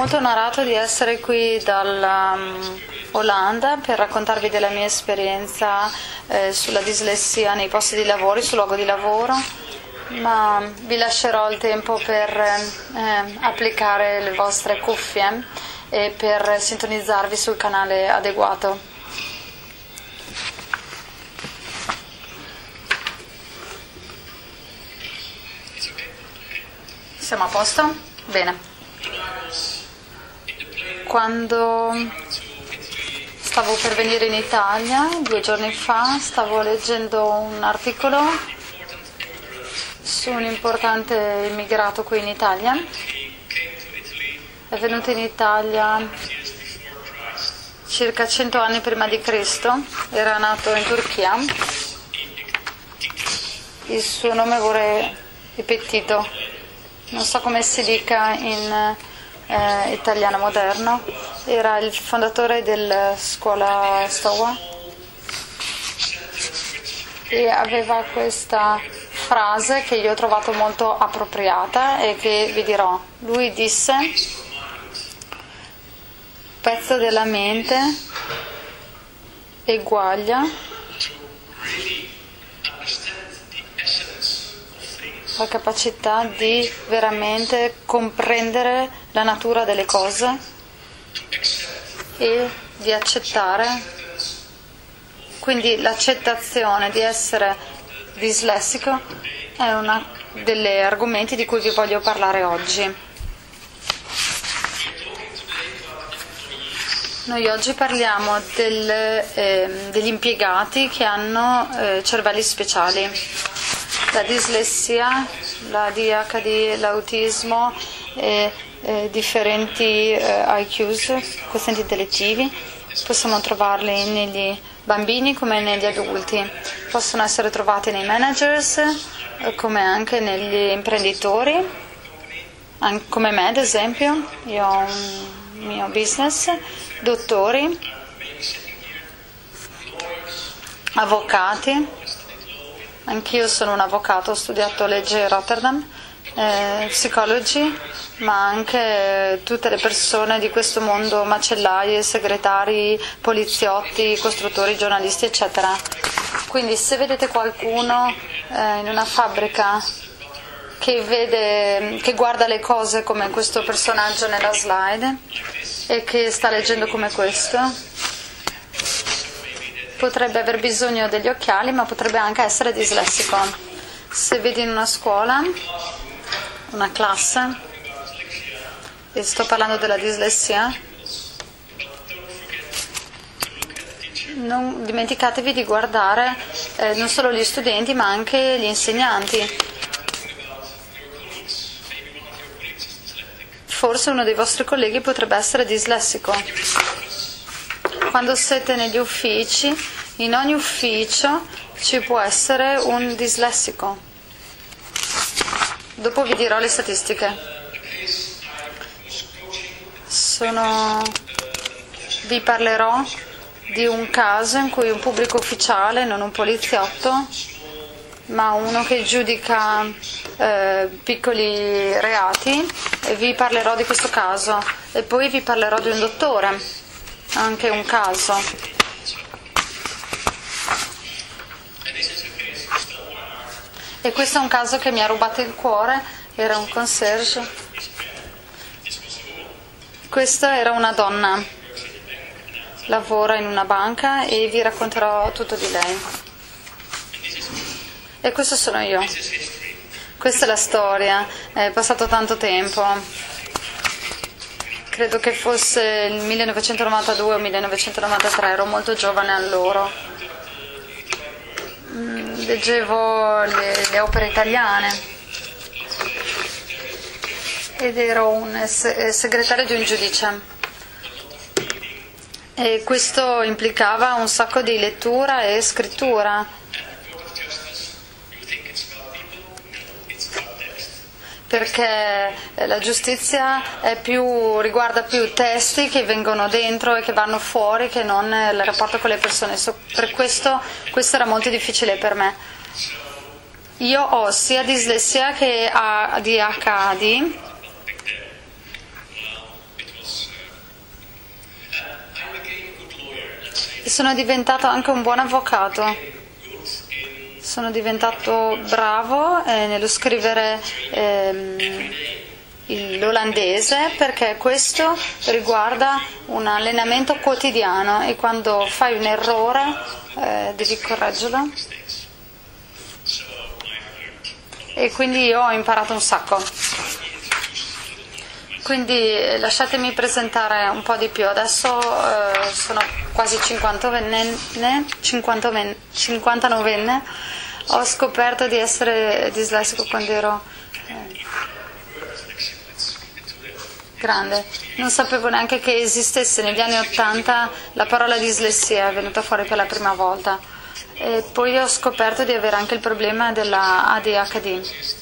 molto onorato di essere qui dall'Olanda per raccontarvi della mia esperienza sulla dislessia nei posti di lavoro, sul luogo di lavoro, ma vi lascerò il tempo per applicare le vostre cuffie e per sintonizzarvi sul canale adeguato. Siamo a posto? Bene. Quando stavo per venire in Italia, 2 giorni fa, stavo leggendo un articolo su un importante immigrato qui in Italia. È venuto in Italia circa 100 anni prima di Cristo, era nato in Turchia. Il suo nome vorrei ripetere. Non so come si dica in italiano moderno, era il fondatore della scuola Stoa e aveva questa frase che io ho trovato molto appropriata e che vi dirò. Lui disse: pezzo della mente eguaglia la capacità di veramente comprendere la natura delle cose e di accettare, quindi l'accettazione di essere dislessico è uno degli argomenti di cui vi voglio parlare oggi. Noi oggi parliamo degli impiegati che hanno cervelli speciali. La dislessia, la ADHD, l'autismo e differenti IQs, quozienti intellettivi, possiamo trovarli negli bambini come negli adulti, possono essere trovati nei managers come anche negli imprenditori, come me ad esempio, io ho un mio business, dottori, avvocati. Anch'io sono un avvocato, ho studiato legge a Rotterdam, psicologi, ma anche tutte le persone di questo mondo, macellaie, segretari, poliziotti, costruttori, giornalisti, eccetera. Quindi se vedete qualcuno in una fabbrica che guarda le cose come questo personaggio nella slide e che sta leggendo come questo, potrebbe aver bisogno degli occhiali, ma potrebbe anche essere dislessico. Se vedi in una scuola, una classe, e sto parlando della dislessia, non dimenticatevi di guardare non solo gli studenti, ma anche gli insegnanti. Forse uno dei vostri colleghi potrebbe essere dislessico. Quando siete negli uffici, in ogni ufficio ci può essere un dislessico. Dopo vi dirò le statistiche. Vi parlerò di un caso in cui un pubblico ufficiale, non un poliziotto, ma uno che giudica piccoli reati, e vi parlerò di questo caso. E poi vi parlerò di un dottore. Anche un caso. E questo è un caso che mi ha rubato il cuore, era un concierge. Questa era una donna, lavora in una banca e vi racconterò tutto di lei. E questo sono io. Questa è la storia, è passato tanto tempo. Credo che fosse il 1992 o 1993, ero molto giovane allora. Leggevo le opere italiane ed ero un segretario di un giudice. E questo implicava un sacco di lettura e scrittura. Perché la giustizia riguarda più testi che vengono dentro e che vanno fuori che non il rapporto con le persone. Per questo era molto difficile per me. Io ho sia dislessia che ADHD sono diventato anche un buon avvocato. Sono diventato bravo nello scrivere l'olandese, perché questo riguarda un allenamento quotidiano e quando fai un errore devi correggerlo. E quindi io ho imparato un sacco. Quindi lasciatemi presentare un po' di più. Adesso sono quasi 59enne. Ho scoperto di essere dislessico quando ero grande. Non sapevo neanche che esistesse negli anni 80 la parola dislessia, è venuta fuori per la prima volta. E poi ho scoperto di avere anche il problema della ADHD.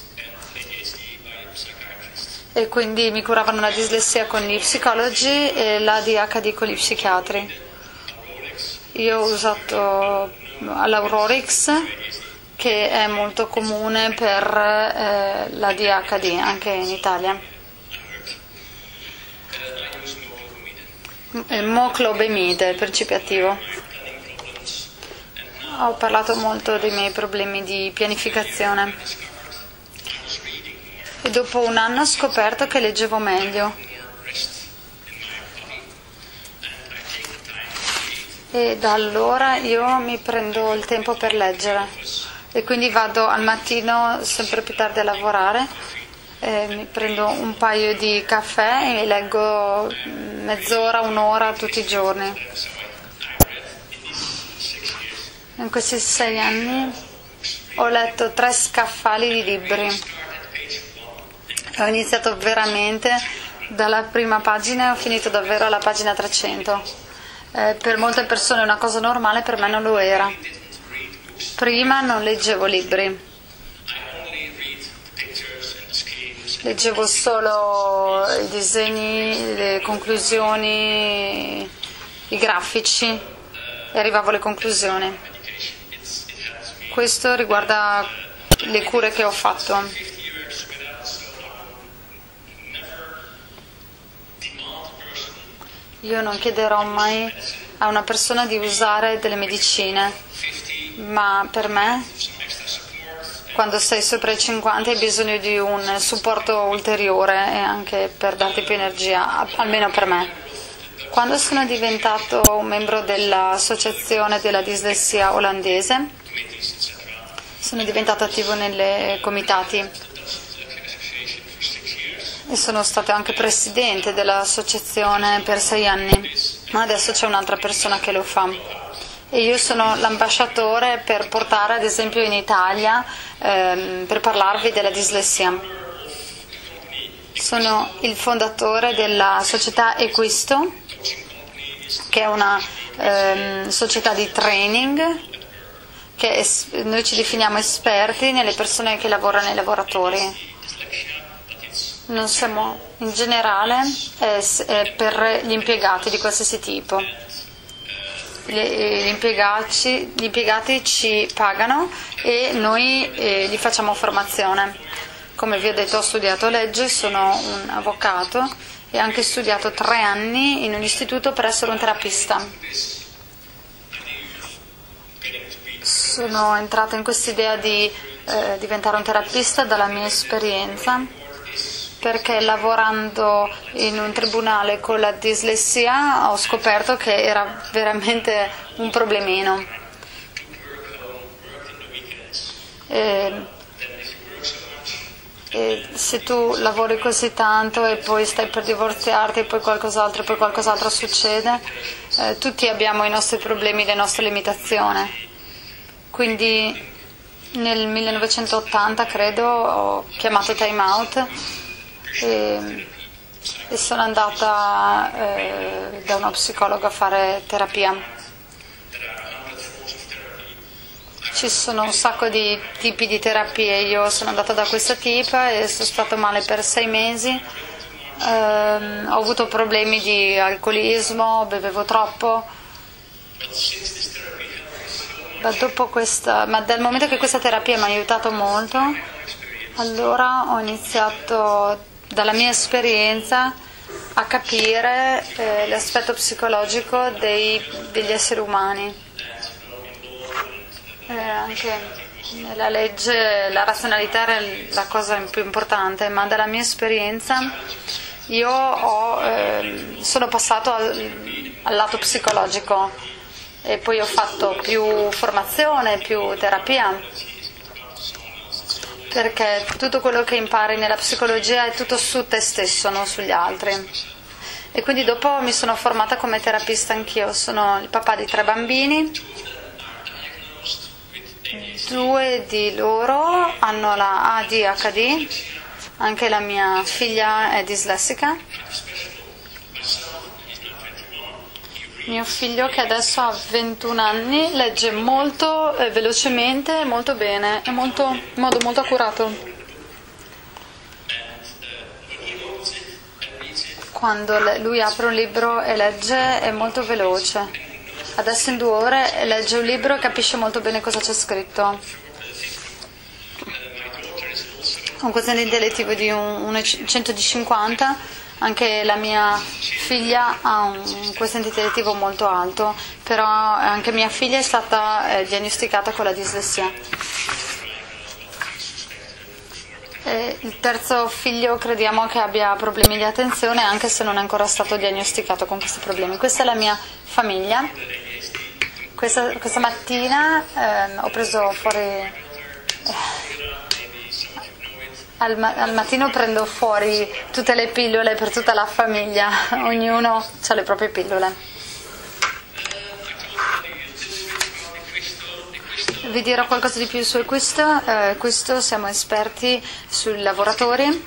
E quindi mi curavano la dislessia con gli psicologi e l'ADHD con gli psichiatri. Io ho usato l'Aurorix, che è molto comune per l'ADHD anche in Italia. Moclobemide, principio attivo. Ho parlato molto dei miei problemi di pianificazione. E dopo un anno ho scoperto che leggevo meglio e da allora io mi prendo il tempo per leggere e quindi vado al mattino sempre più tardi a lavorare, mi prendo un paio di caffè e leggo mezz'ora, un'ora tutti i giorni. In questi 6 anni ho letto 3 scaffali di libri. Ho iniziato veramente dalla prima pagina e ho finito davvero alla pagina 300. Per molte persone è una cosa normale, per me non lo era. Prima non leggevo libri, leggevo solo i disegni, le conclusioni, i grafici e arrivavo alle conclusioni. Questo riguarda le cure che ho fatto. Io non chiederò mai a una persona di usare delle medicine, ma per me, quando sei sopra i 50 hai bisogno di un supporto ulteriore e anche per darti più energia, almeno per me. Quando sono diventato un membro dell'associazione della dislessia olandese, sono diventato attivo nei comitati. E sono stato anche presidente dell'associazione per 6 anni, ma adesso c'è un'altra persona che lo fa. E io sono l'ambasciatore per portare ad esempio in Italia, per parlarvi della dislessia. Sono il fondatore della società Equisto, che è una società di training, che noi ci definiamo esperti nelle persone che lavorano nei lavoratori. Non siamo in generale per gli impiegati di qualsiasi tipo. Gli impiegati ci pagano e noi gli facciamo formazione. Come vi ho detto, ho studiato legge, sono un avvocato e ho anche studiato 3 anni in un istituto per essere un terapista. Sono entrata in quest'idea di diventare un terapista dalla mia esperienza, perché lavorando in un tribunale con la dislessia ho scoperto che era veramente un problemino. E se tu lavori così tanto e poi stai per divorziarti e poi qualcos'altro succede, tutti abbiamo i nostri problemi, le nostre limitazioni. Quindi nel 1980 credo ho chiamato Time Out e sono andata da uno psicologo a fare terapia. Ci sono un sacco di tipi di terapie, io sono andata da questa tipa e sono stato male per 6 mesi, ho avuto problemi di alcolismo, bevevo troppo, ma dal momento che questa terapia mi ha aiutato molto, allora ho iniziato dalla mia esperienza a capire l'aspetto psicologico degli esseri umani. Anche nella legge la razionalità era la cosa più importante, ma dalla mia esperienza io sono passato al lato psicologico e poi ho fatto più formazione, più terapia, perché tutto quello che impari nella psicologia è tutto su te stesso, non sugli altri. E quindi dopo mi sono formata come terapista anch'io, sono il papà di 3 bambini, 2 di loro hanno la ADHD, anche la mia figlia è dislessica. Mio figlio, che adesso ha 21 anni, legge molto velocemente, molto bene, in modo molto accurato. Quando lui apre un libro e legge è molto veloce. Adesso in 2 ore legge un libro e capisce molto bene cosa c'è scritto. Con quoziente intellettivo di 150. Anche la mia figlia ha un quoziente intellettivo molto alto, però anche mia figlia è stata diagnosticata con la dislessia. E il 3° figlio crediamo che abbia problemi di attenzione, anche se non è ancora stato diagnosticato con questi problemi. Questa è la mia famiglia. Questa mattina ho preso fuori... Al mattino prendo fuori tutte le pillole per tutta la famiglia, ognuno ha le proprie pillole. Vi dirò qualcosa di più su Equisto. Equisto, siamo esperti sui lavoratori,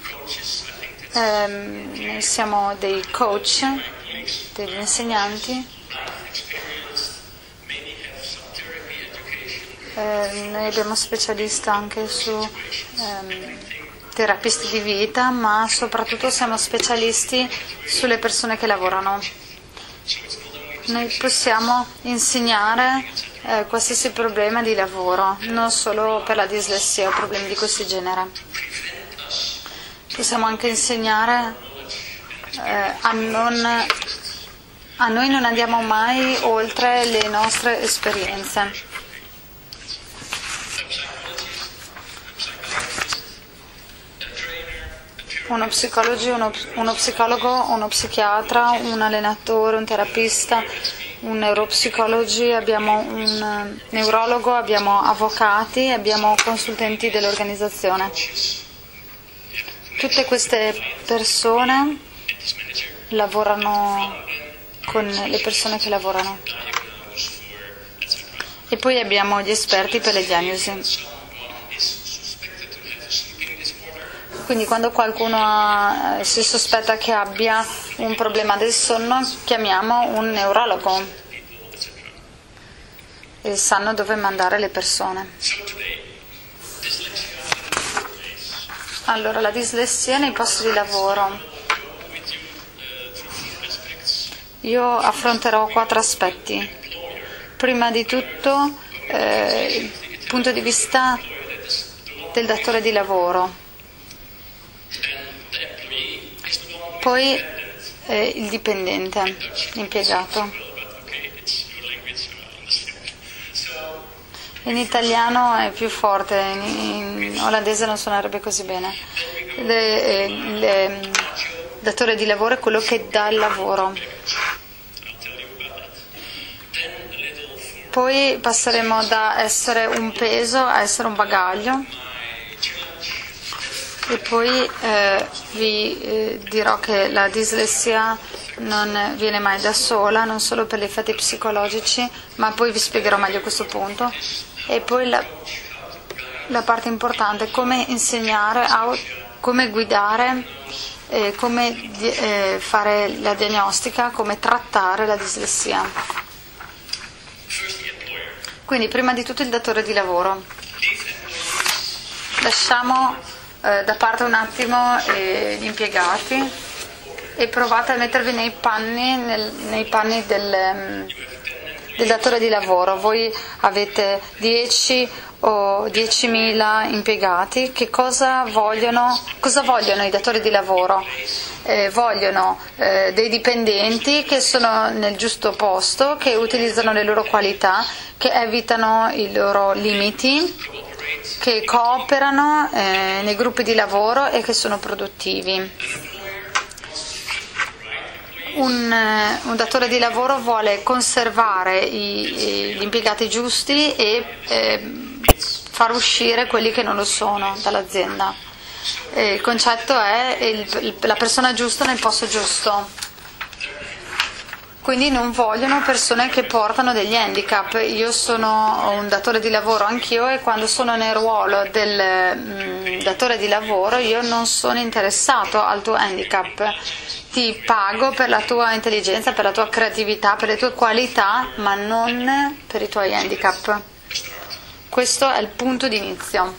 noi siamo dei coach, degli insegnanti. Noi abbiamo specialista anche su... terapisti di vita, ma soprattutto siamo specialisti sulle persone che lavorano. Noi possiamo insegnare qualsiasi problema di lavoro, non solo per la dislessia o problemi di questo genere. Possiamo anche insegnare noi non andiamo mai oltre le nostre esperienze. Uno psicologo, uno psichiatra, un allenatore, un terapista, un neuropsicologo, abbiamo un neurologo, abbiamo avvocati, abbiamo consulenti dell'organizzazione. Tutte queste persone lavorano con le persone che lavorano. E poi abbiamo gli esperti per le diagnosi. Quindi quando qualcuno si sospetta che abbia un problema del sonno, chiamiamo un neurologo e sanno dove mandare le persone. Allora, la dislessia nei posti di lavoro. Io affronterò 4 aspetti. Prima di tutto, il punto di vista del datore di lavoro. Poi il dipendente, l'impiegato. In italiano è più forte, in olandese non suonerebbe così bene. Il datore di lavoro è quello che dà il lavoro. Poi passeremo da essere un peso a essere un bagaglio. E poi vi dirò che la dislessia non viene mai da sola, non solo per gli effetti psicologici, ma poi vi spiegherò meglio questo punto. E poi la parte importante, come insegnare, come guidare, come fare la diagnostica, come trattare la dislessia. Quindi prima di tutto il datore di lavoro. Lasciamo da parte un attimo gli impiegati e provate a mettervi nei panni, nei panni del, il datore di lavoro, voi avete 10 o 10.000 impiegati, che cosa vogliono i datori di lavoro? Vogliono dei dipendenti che sono nel giusto posto, che utilizzano le loro qualità, che evitano i loro limiti, che cooperano nei gruppi di lavoro e che sono produttivi. Un datore di lavoro vuole conservare gli impiegati giusti e far uscire quelli che non lo sono dall'azienda. Il concetto è la persona giusta nel posto giusto. Quindi non vogliono persone che portano degli handicap. Io sono un datore di lavoro anch'io e quando sono nel ruolo del datore di lavoro io non sono interessato al tuo handicap. Ti pago per la tua intelligenza, per la tua creatività, per le tue qualità, ma non per i tuoi handicap. Questo è il punto di inizio.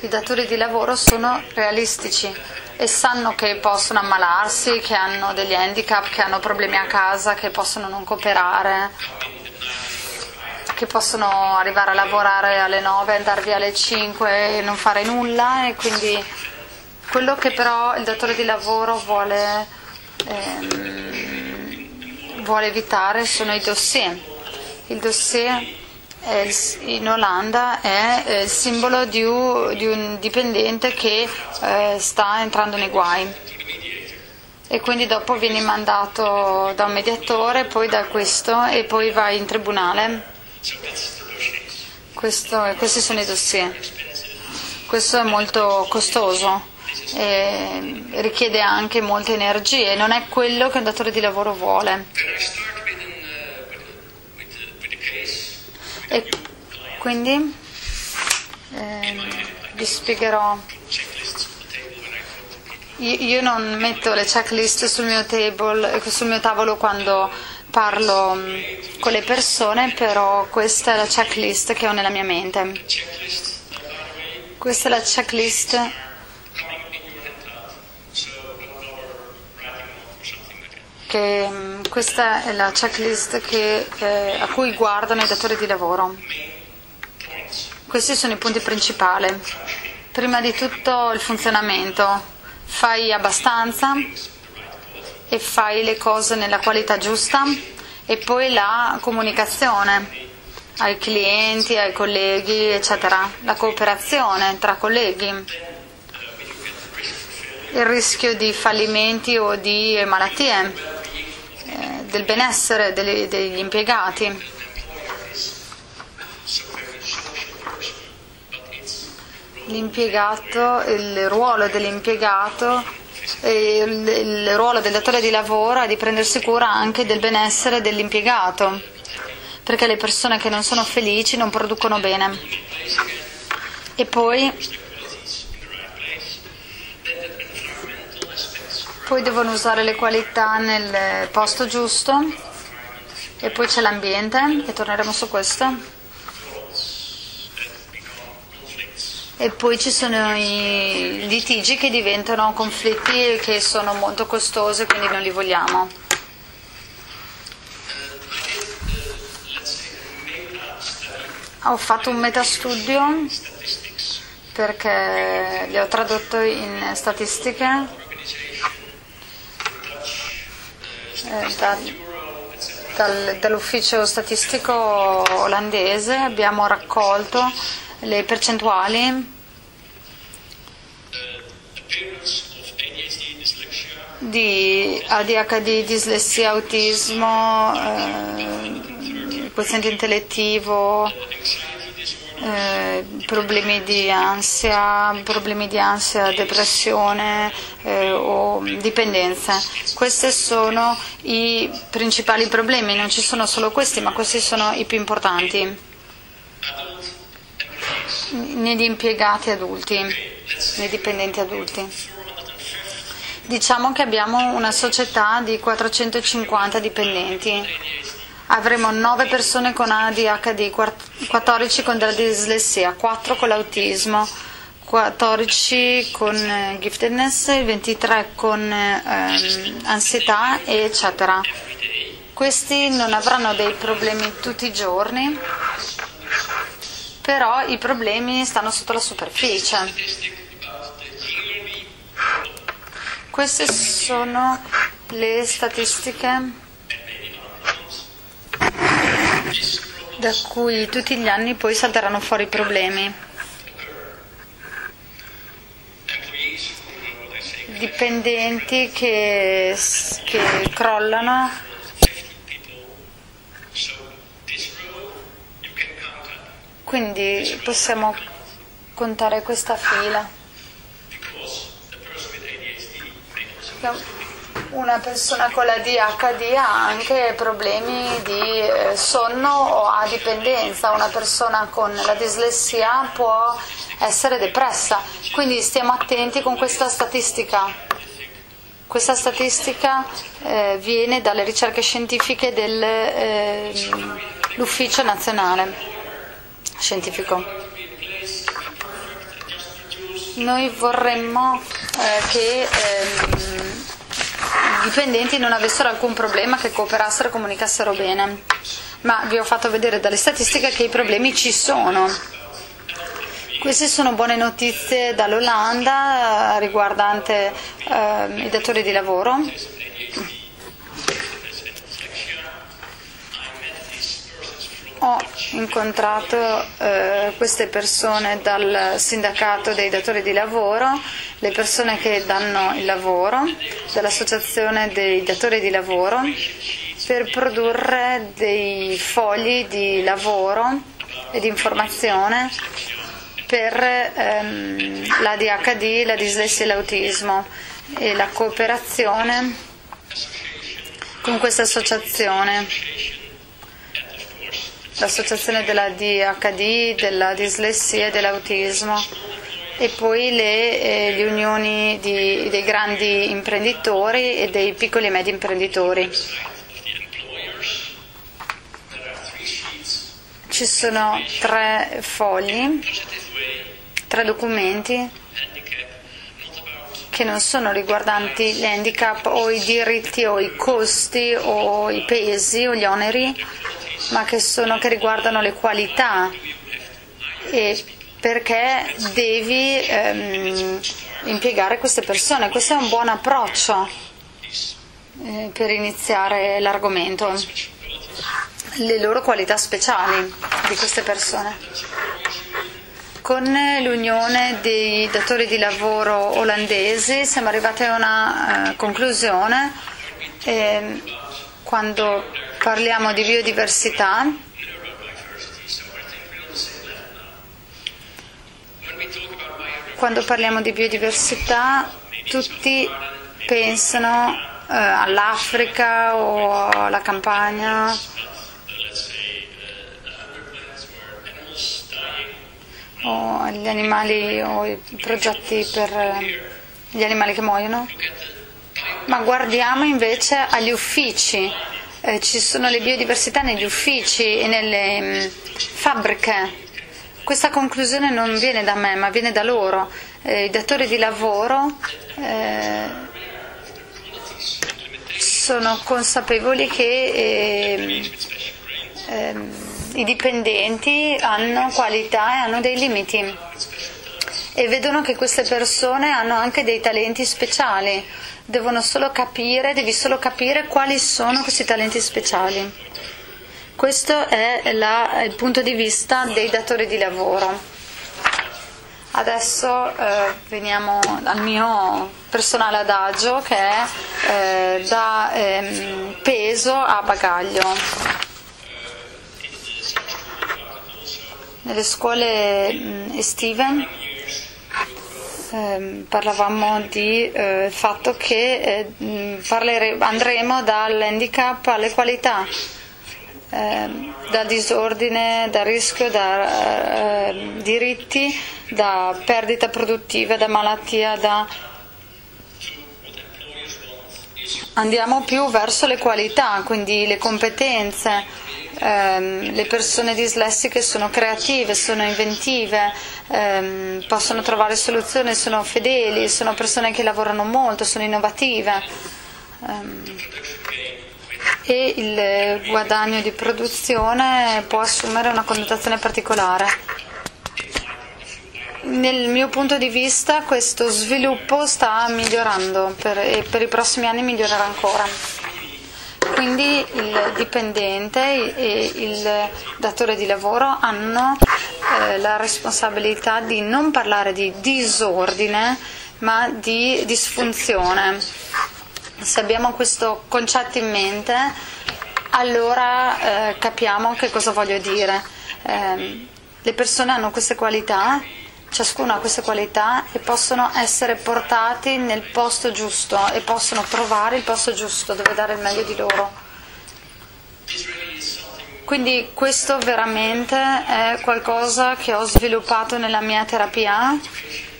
I datori di lavoro sono realistici e sanno che possono ammalarsi, che hanno degli handicap, che hanno problemi a casa, che possono non cooperare, che possono arrivare a lavorare alle 9, andar via alle 5 e non fare nulla, e quindi... Quello che però il datore di lavoro vuole evitare sono i dossier. Il dossier in Olanda è il simbolo di un dipendente che sta entrando nei guai e quindi dopo viene mandato da un mediatore, poi da questo e poi va in tribunale. Questi sono i dossier. Questo è molto costoso. E richiede anche molte energie, non è quello che un datore di lavoro vuole. E quindi vi spiegherò. Io non metto le checklist sul mio tavolo quando parlo con le persone, però questa è la checklist che ho nella mia mente. Questa è la checklist questa è la checklist a cui guardano i datori di lavoro. Questi sono i punti principali. Prima di tutto il funzionamento. Fai abbastanza e fai le cose nella qualità giusta, e poi la comunicazione ai clienti, ai colleghi, eccetera. La cooperazione tra colleghi. Il rischio di fallimenti o di malattie, del benessere degli impiegati. L'impiegato, il ruolo dell'impiegato, il ruolo del datore di lavoro è di prendersi cura anche del benessere dell'impiegato, perché le persone che non sono felici non producono bene. E poi... devono usare le qualità nel posto giusto, e poi c'è l'ambiente, e torneremo su questo, e poi ci sono i litigi che diventano conflitti che sono molto costosi, quindi non li vogliamo. Ho fatto un metastudio perché li ho tradotto in statistiche dall'ufficio statistico olandese. Abbiamo raccolto le percentuali di ADHD, dislessia, autismo, quoziente intellettivo, problemi di ansia, depressione o dipendenze. Questi sono i principali problemi, non ci sono solo questi, ma questi sono i più importanti negli impiegati adulti, nei dipendenti adulti. Diciamo che abbiamo una società di 450 dipendenti. Avremo 9 persone con ADHD, 14 con la dislessia, 4 con l'autismo, 14 con giftedness, 23 con ansietà, eccetera. Questi non avranno dei problemi tutti i giorni, però i problemi stanno sotto la superficie. Queste sono le statistiche da cui tutti gli anni poi salteranno fuori i problemi. Dipendenti che crollano. Quindi possiamo contare questa fila. Una persona con la ADHD ha anche problemi di sonno o ha dipendenza, una persona con la dislessia può essere depressa, quindi stiamo attenti con questa statistica. Questa statistica viene dalle ricerche scientifiche dell'Ufficio Nazionale Scientifico. Noi vorremmo che i dipendenti non avessero alcun problema, che cooperassero e comunicassero bene, ma vi ho fatto vedere dalle statistiche che i problemi ci sono. Queste sono buone notizie dall'Olanda riguardante i datori di lavoro. Ho incontrato queste persone dal sindacato dei datori di lavoro, le persone che danno il lavoro, dall'associazione dei datori di lavoro, per produrre dei fogli di lavoro e di informazione per l'ADHD, la dislessia e l'autismo, e la cooperazione con questa associazione. L'associazione della ADHD, della dislessia e dell'autismo, e poi le unioni dei grandi imprenditori e dei piccoli e medi imprenditori. Ci sono tre fogli, tre documenti che non sono riguardanti l'handicap o i diritti o i costi o i pesi o gli oneri, ma che riguardano le qualità, e perché devi impiegare queste persone. Questo è un buon approccio per iniziare l'argomento, le loro qualità speciali di queste persone. Con l'unione dei datori di lavoro olandesi siamo arrivati a una conclusione. Quando parliamo di biodiversità, tutti pensano all'Africa o alla campagna, o agli animali, o i progetti per gli animali che muoiono. Ma guardiamo invece agli uffici, ci sono le biodiversità negli uffici e nelle fabbriche. Questa conclusione non viene da me, ma viene da loro. I datori di lavoro sono consapevoli che i dipendenti hanno qualità e hanno dei limiti, e vedono che queste persone hanno anche dei talenti speciali. Devi solo capire quali sono questi talenti speciali. Questo è il punto di vista dei datori di lavoro. Adesso veniamo al mio personale adagio, che è da peso a bagaglio. Nelle scuole estive parlavamo di fatto che andremo dall'handicap alle qualità, da disordine, da rischio, da diritti, da perdita produttiva, da malattia, andiamo più verso le qualità, quindi le competenze. Le persone dislessiche sono creative, sono inventive, possono trovare soluzioni, sono fedeli, sono persone che lavorano molto, sono innovative, e il guadagno di produzione può assumere una connotazione particolare. Nel mio punto di vista questo sviluppo sta migliorando e per i prossimi anni migliorerà ancora. Quindi il dipendente e il datore di lavoro hanno la responsabilità di non parlare di disordine ma di disfunzione. Se abbiamo questo concetto in mente, allora capiamo che cosa voglio dire. Le persone hanno queste qualità, ciascuno ha queste qualità e possono essere portati nel posto giusto e possono trovare il posto giusto dove dare il meglio di loro. Quindi questo veramente è qualcosa che ho sviluppato nella mia terapia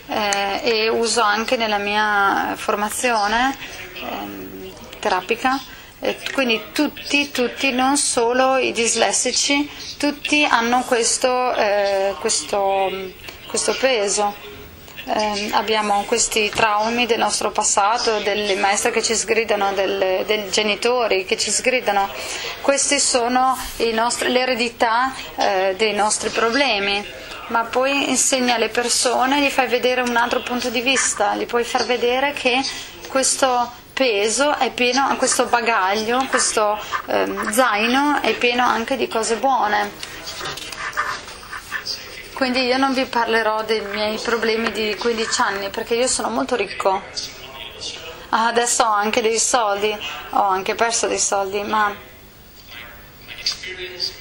e uso anche nella mia formazione terapica. Quindi tutti, non solo i dislessici, tutti hanno questo peso. Abbiamo questi traumi del nostro passato, delle maestre che ci sgridano, dei genitori che ci sgridano. Queste sono l'eredità dei nostri problemi, ma poi insegni alle persone, gli fai vedere un altro punto di vista, gli puoi far vedere che questo peso è pieno, questo bagaglio, questo zaino è pieno anche di cose buone. Quindi io non vi parlerò dei miei problemi di 15 anni perché io sono molto ricco. Adesso ho anche dei soldi, ho anche perso dei soldi, ma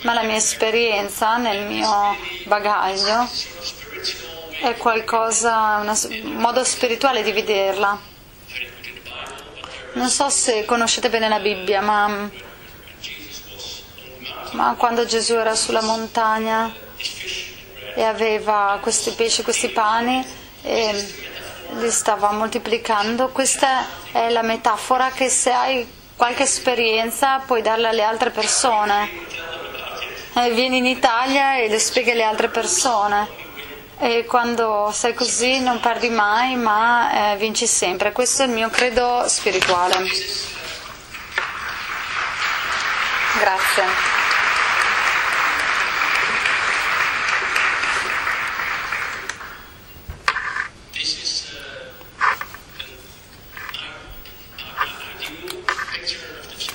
la mia esperienza nel mio bagaglio è qualcosa, un modo spirituale di vederla. Non so se conoscete bene la Bibbia, ma quando Gesù era sulla montagna e aveva questi pesci, questi pani e li stava moltiplicando, questa è la metafora che se hai qualche esperienza puoi darla alle altre persone. Vieni in Italia e lo spieghi alle altre persone e quando sei così non perdi mai ma vinci sempre. Questo è il mio credo spirituale. Grazie.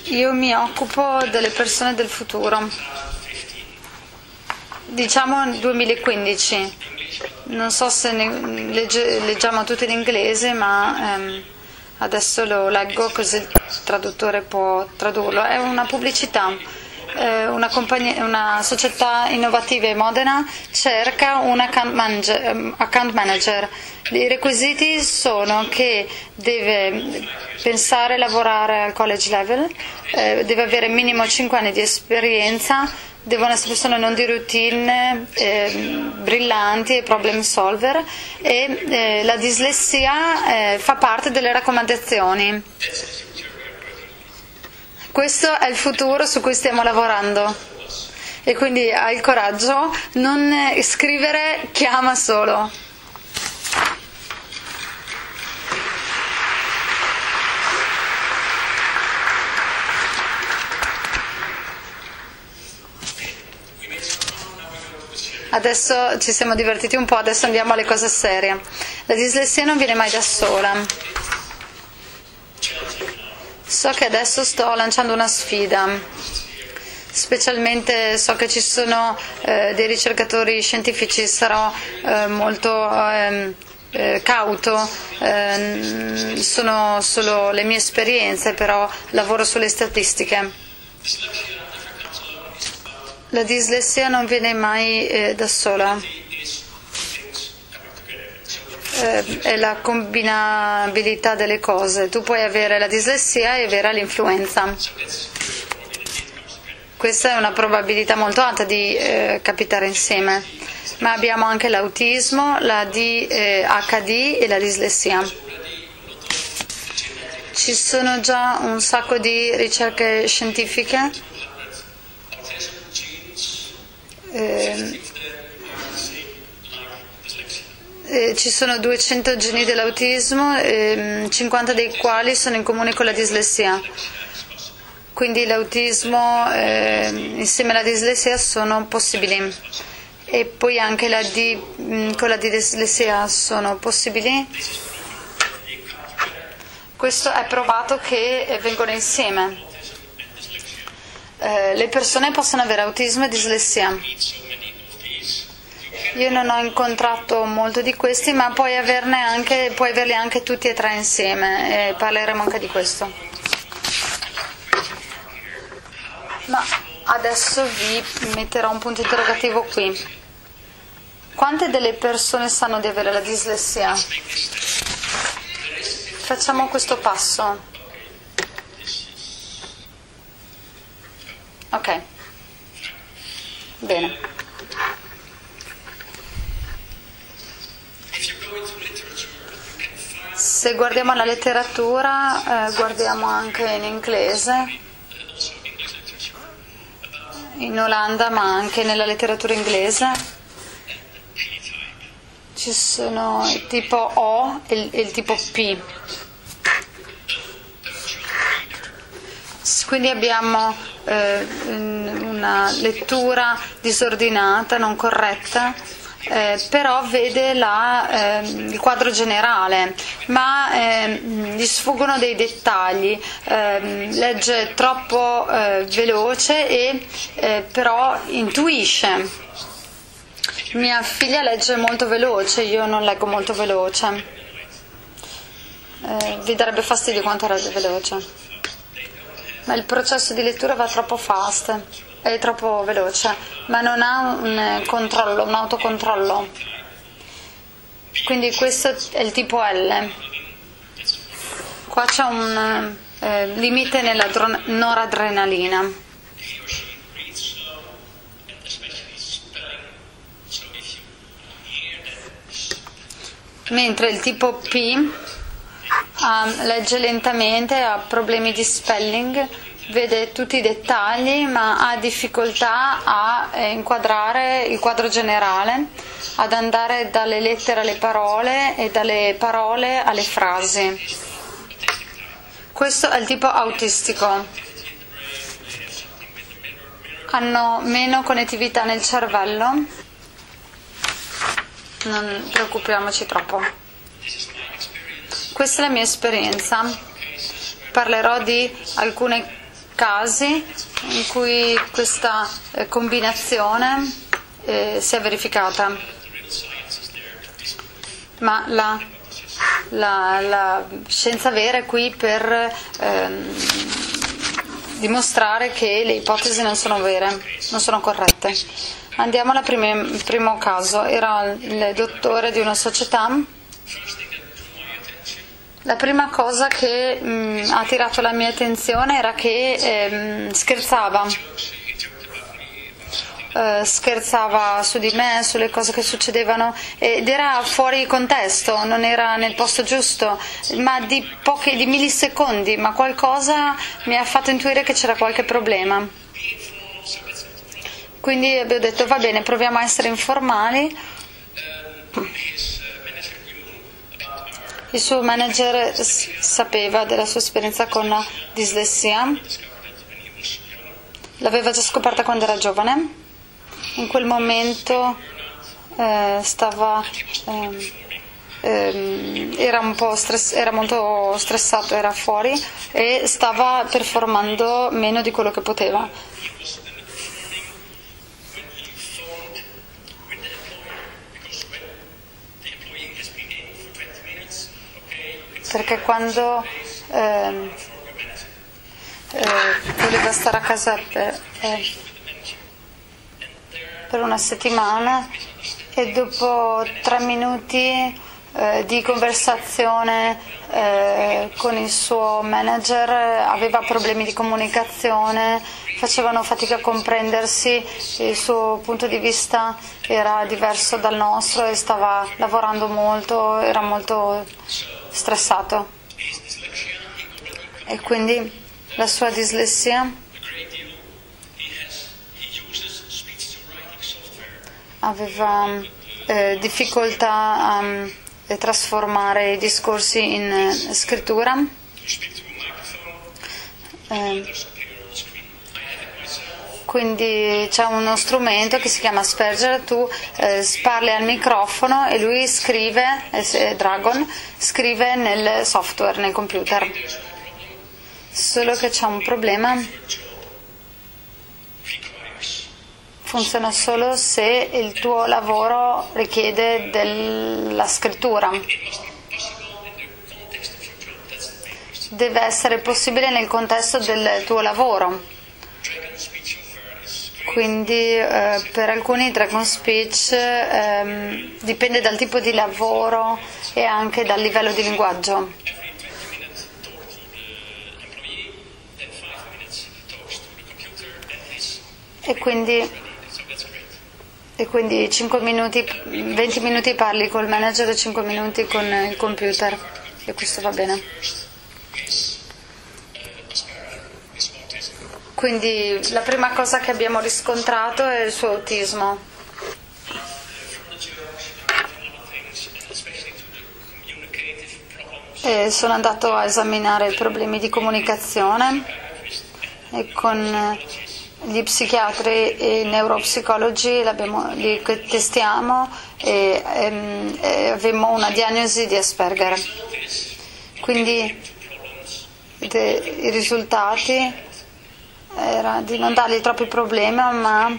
Io mi occupo delle persone del futuro, diciamo 2015, non so se leggiamo tutto in inglese ma adesso lo leggo così il traduttore può tradurlo. È una pubblicità, una società innovativa in Modena cerca un account manager. I requisiti sono che deve pensare a lavorare al college level, deve avere minimo 5 anni di esperienza, devono essere persone non di routine, brillanti e problem solver e la dislessia fa parte delle raccomandazioni. Questo è il futuro su cui stiamo lavorando. E quindi hai il coraggio, non scrivere, chiama solo. Adesso ci siamo divertiti un po', adesso andiamo alle cose serie. La dislessia non viene mai da sola. So che adesso sto lanciando una sfida, specialmente so che ci sono dei ricercatori scientifici, sarò molto cauto, sono solo le mie esperienze, però lavoro sulle statistiche. La dislessia non viene mai da sola, è la combinabilità delle cose, tu puoi avere la dislessia e avere l'influenza, questa è una probabilità molto alta di capitare insieme, ma abbiamo anche l'autismo, la ADHD e la dislessia. Ci sono già un sacco di ricerche scientifiche. Ci sono 200 geni dell'autismo, 50 dei quali sono in comune con la dislessia. Quindi l'autismo insieme alla dislessia sono possibili, e poi anche con la dislessia sono possibili. Questo è provato che vengono insieme. Le persone possono avere autismo e dislessia. Io non ho incontrato molto di questi, ma puoi averli anche tutti e tre insieme, e parleremo anche di questo. Ma adesso vi metterò un punto interrogativo qui. Quante delle persone sanno di avere la dislessia? Facciamo questo passo. Ok. Bene. Se guardiamo la letteratura, guardiamo anche in inglese, in Olanda, ma anche nella letteratura inglese ci sono il tipo O e il tipo P. Quindi abbiamo una lettura disordinata, non corretta, però vede il quadro generale, ma gli sfuggono dei dettagli, legge troppo veloce e però intuisce. Mia figlia legge molto veloce, io non leggo molto veloce, vi darebbe fastidio quanto legge veloce, ma il processo di lettura va troppo fast. È troppo veloce, ma non ha un controllo, un autocontrollo. Quindi questo è il tipo L. Qua c'è un limite nella noradrenalina. Mentre il tipo P legge lentamente, ha problemi di spelling, vede tutti i dettagli, ma ha difficoltà a inquadrare il quadro generale, ad andare dalle lettere alle parole e dalle parole alle frasi. Questo è il tipo autistico. Hanno meno connettività nel cervello, non preoccupiamoci troppo. Questa è la mia esperienza. Parlerò di alcune casi in cui questa combinazione si è verificata, ma la scienza vera è qui per dimostrare che le ipotesi non sono vere, non sono corrette. Andiamo al primo caso. Era il dottore di una società. La prima cosa che ha attirato la mia attenzione era che scherzava. Scherzava su di me, sulle cose che succedevano, ed era fuori contesto, non era nel posto giusto, ma di millisecondi, ma qualcosa mi ha fatto intuire che c'era qualche problema. Quindi abbiamo detto va bene, proviamo a essere informali. Il suo manager sapeva della sua esperienza con la dislessia, l'aveva già scoperta quando era giovane. In quel momento era un po' era molto stressato, era fuori e stava performando meno di quello che poteva. Perché quando voleva stare a casa per una settimana, e dopo 3 minuti di conversazione con il suo manager aveva problemi di comunicazione, facevano fatica a comprendersi, il suo punto di vista era diverso dal nostro e stava lavorando molto, era molto stressato, e quindi la sua dislessia aveva difficoltà a trasformare i discorsi in scrittura. quindi c'è uno strumento che si chiama Asperger, tu parli al microfono e lui scrive, Dragon, scrive nel software, nel computer. Solo che c'è un problema, funziona solo se il tuo lavoro richiede della scrittura. Deve essere possibile nel contesto del tuo lavoro. Quindi per alcuni Dragon Speech dipende dal tipo di lavoro e anche dal livello di linguaggio. E quindi 5 minuti, 20 minuti parli col manager e 5 minuti con il computer, e questo va bene. Quindi la prima cosa che abbiamo riscontrato è il suo autismo. E sono andato a esaminare i problemi di comunicazione e con gli psichiatri e i neuropsicologi li testiamo e avevamo una diagnosi di Asperger. Quindi i risultati era di non dargli troppi problemi, ma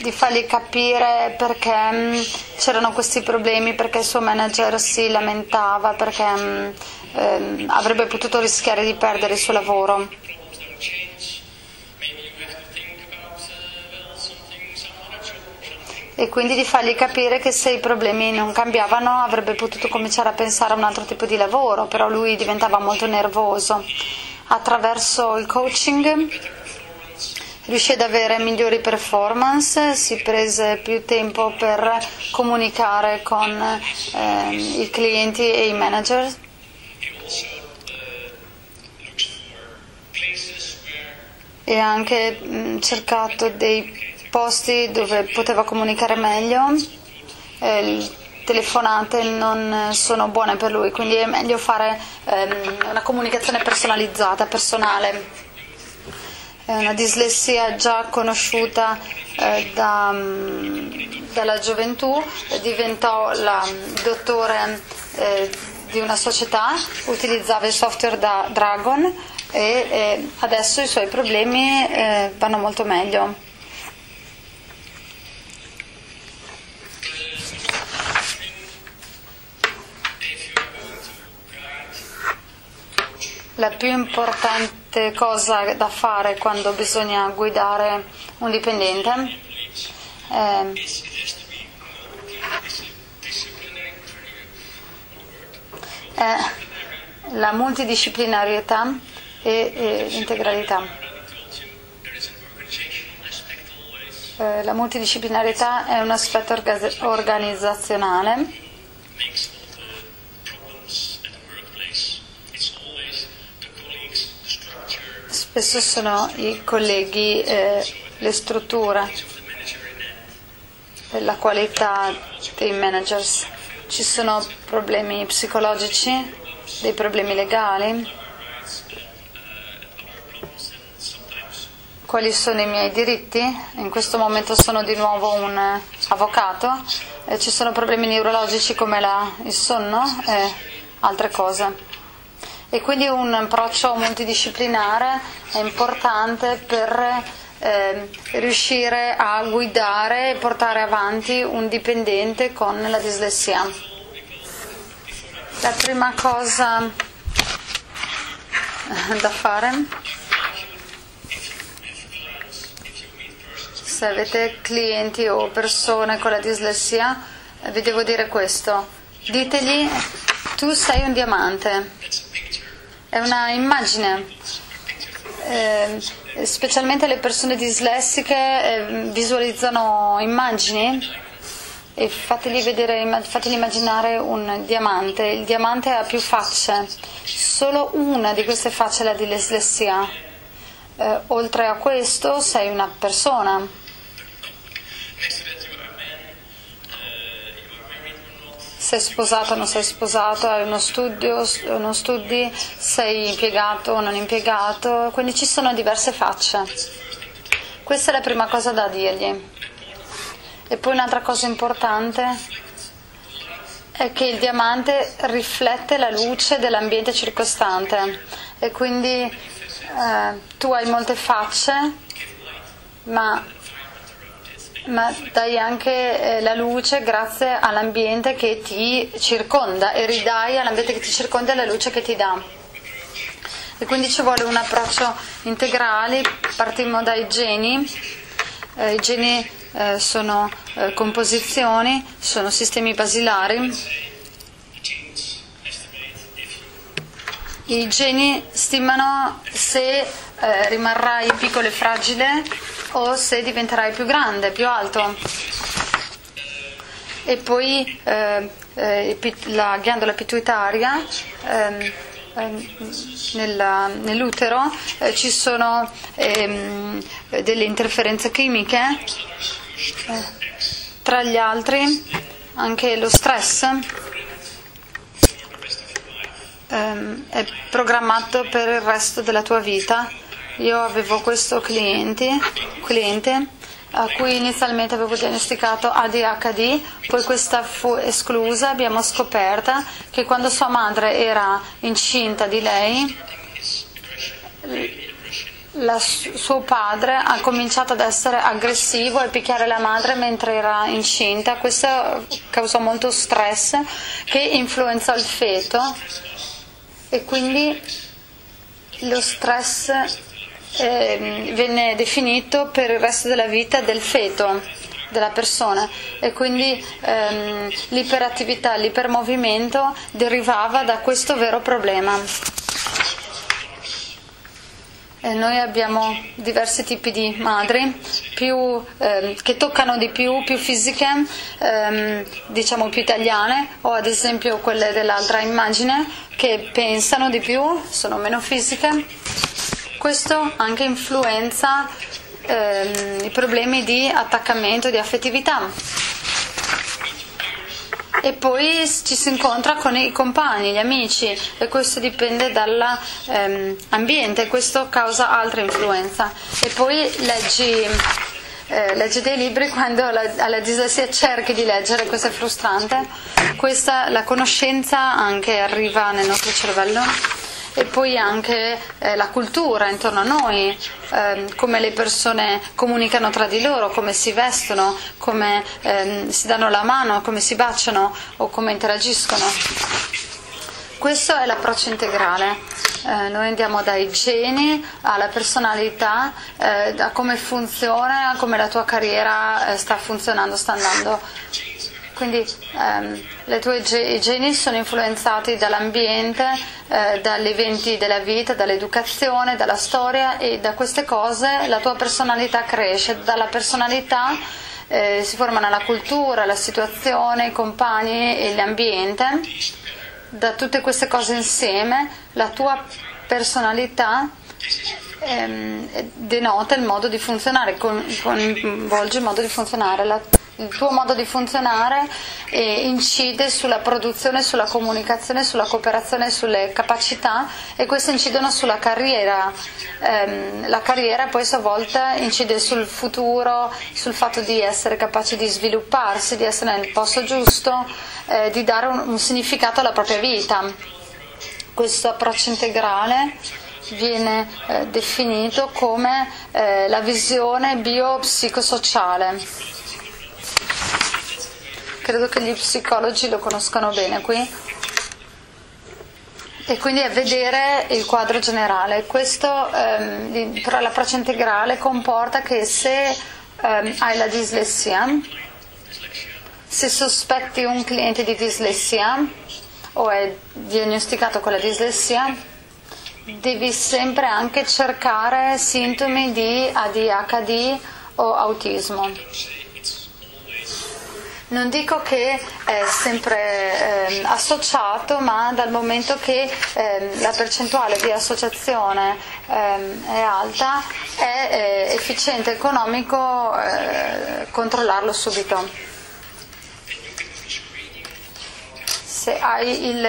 di fargli capire perché c'erano questi problemi, perché il suo manager si lamentava, perché avrebbe potuto rischiare di perdere il suo lavoro. E quindi di fargli capire che se i problemi non cambiavano avrebbe potuto cominciare a pensare a un altro tipo di lavoro, però lui diventava molto nervoso. Attraverso il coaching riuscì ad avere migliori performance, si prese più tempo per comunicare con i clienti e i manager, e anche cercato dei posti dove poteva comunicare meglio. Telefonate non sono buone per lui, quindi è meglio fare una comunicazione personalizzata, personale. È una dislessia già conosciuta dalla gioventù, diventò il dottore di una società, utilizzava il software da Dragon e adesso i suoi problemi vanno molto meglio. La più importante cosa da fare quando bisogna guidare un dipendente è la multidisciplinarietà e integralità. La multidisciplinarietà è un aspetto organizzazionale. Spesso sono i colleghi, le strutture, la qualità dei managers. Ci sono problemi psicologici, dei problemi legali. Quali sono i miei diritti? In questo momento sono di nuovo un avvocato. Ci sono problemi neurologici come il sonno e altre cose. E quindi un approccio multidisciplinare è importante per riuscire a guidare e portare avanti un dipendente con la dislessia. La prima cosa da fare, se avete clienti o persone con la dislessia, vi devo dire questo: ditegli tu sei un diamante. È una immagine, specialmente le persone dislessiche visualizzano immagini, e fateli immaginare un diamante. Il diamante ha più facce, solo una di queste facce è la dislessia. Oltre a questo sei una persona. Sei sposato o non sei sposato, hai uno studio o non studi, sei impiegato o non impiegato, quindi ci sono diverse facce. Questa è la prima cosa da dirgli. E poi un'altra cosa importante è che il diamante riflette la luce dell'ambiente circostante e quindi tu hai molte facce, ma dai anche la luce grazie all'ambiente che ti circonda e ridai all'ambiente che ti circonda la luce che ti dà. E quindi ci vuole un approccio integrale, partiamo dai geni. I geni sono composizioni, sono sistemi basilari. I geni stimano se rimarrai piccolo e fragile o se diventerai più grande, più alto. E poi la ghiandola pituitaria nell'utero ci sono delle interferenze chimiche, tra gli altri anche lo stress è programmato per il resto della tua vita. Io avevo questo cliente a cui inizialmente avevo diagnosticato ADHD, poi questa fu esclusa. Abbiamo scoperto che quando sua madre era incinta di lei, suo padre ha cominciato ad essere aggressivo e picchiare la madre mentre era incinta. Questo causò molto stress che influenzò il feto, e quindi lo stress venne definito per il resto della vita del feto, della persona, e quindi l'iperattività, l'ipermovimento derivava da questo vero problema. E noi abbiamo diversi tipi di madri, che toccano di più fisiche, diciamo più italiane, o ad esempio quelle dell'altra immagine, che pensano di più, sono meno fisiche. Questo anche influenza i problemi di attaccamento, di affettività. E poi ci si incontra con i compagni, gli amici, e questo dipende dall'ambiente, questo causa altra influenza. E poi leggi dei libri quando alla dislessia cerchi di leggere, questo è frustrante. La conoscenza anche arriva nel nostro cervello. E poi anche la cultura intorno a noi, come le persone comunicano tra di loro, come si vestono, come si danno la mano, come si baciano o come interagiscono. Questo è l'approccio integrale. Noi andiamo dai geni alla personalità, a come funziona, a come la tua carriera sta funzionando, sta andando. Quindi i geni sono influenzati dall'ambiente, dagli eventi della vita, dall'educazione, dalla storia, e da queste cose la tua personalità cresce. Dalla personalità si formano la cultura, la situazione, i compagni e l'ambiente. Da tutte queste cose insieme la tua personalità denota il modo di funzionare, coinvolge il modo di funzionare. Il tuo modo di funzionare incide sulla produzione, sulla comunicazione, sulla cooperazione, sulle capacità, e queste incidono sulla carriera. La carriera poi a sua volta incide sul futuro, sul fatto di essere capaci di svilupparsi, di essere nel posto giusto, di dare un significato alla propria vita. Questo approccio integrale viene definito come la visione biopsicosociale. Credo che gli psicologi lo conoscano bene qui, e quindi è vedere il quadro generale. Questo però l'approccio integrale comporta che se hai la dislessia, se sospetti un cliente di dislessia o è diagnosticato con la dislessia, devi sempre anche cercare sintomi di ADHD o autismo. Non dico che è sempre associato, ma dal momento che la percentuale di associazione è alta, è efficiente, economico controllarlo subito. Se hai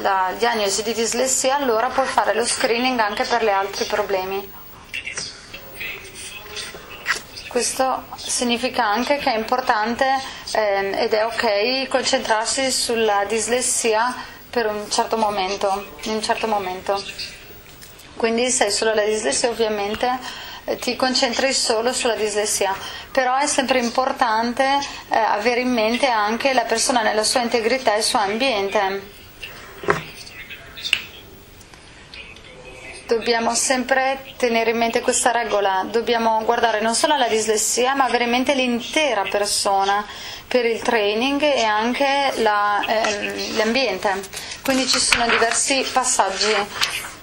la diagnosi di dislessia, allora puoi fare lo screening anche per gli altri problemi. Questo significa anche che è importante ed è ok concentrarsi sulla dislessia per un certo momento, Quindi se hai solo la dislessia ovviamente ti concentri solo sulla dislessia, però è sempre importante avere in mente anche la persona nella sua integrità e il suo ambiente. Dobbiamo sempre tenere in mente questa regola, dobbiamo guardare non solo alla dislessia ma avere in mente l'intera persona per il training e anche l'ambiente. Quindi ci sono diversi passaggi.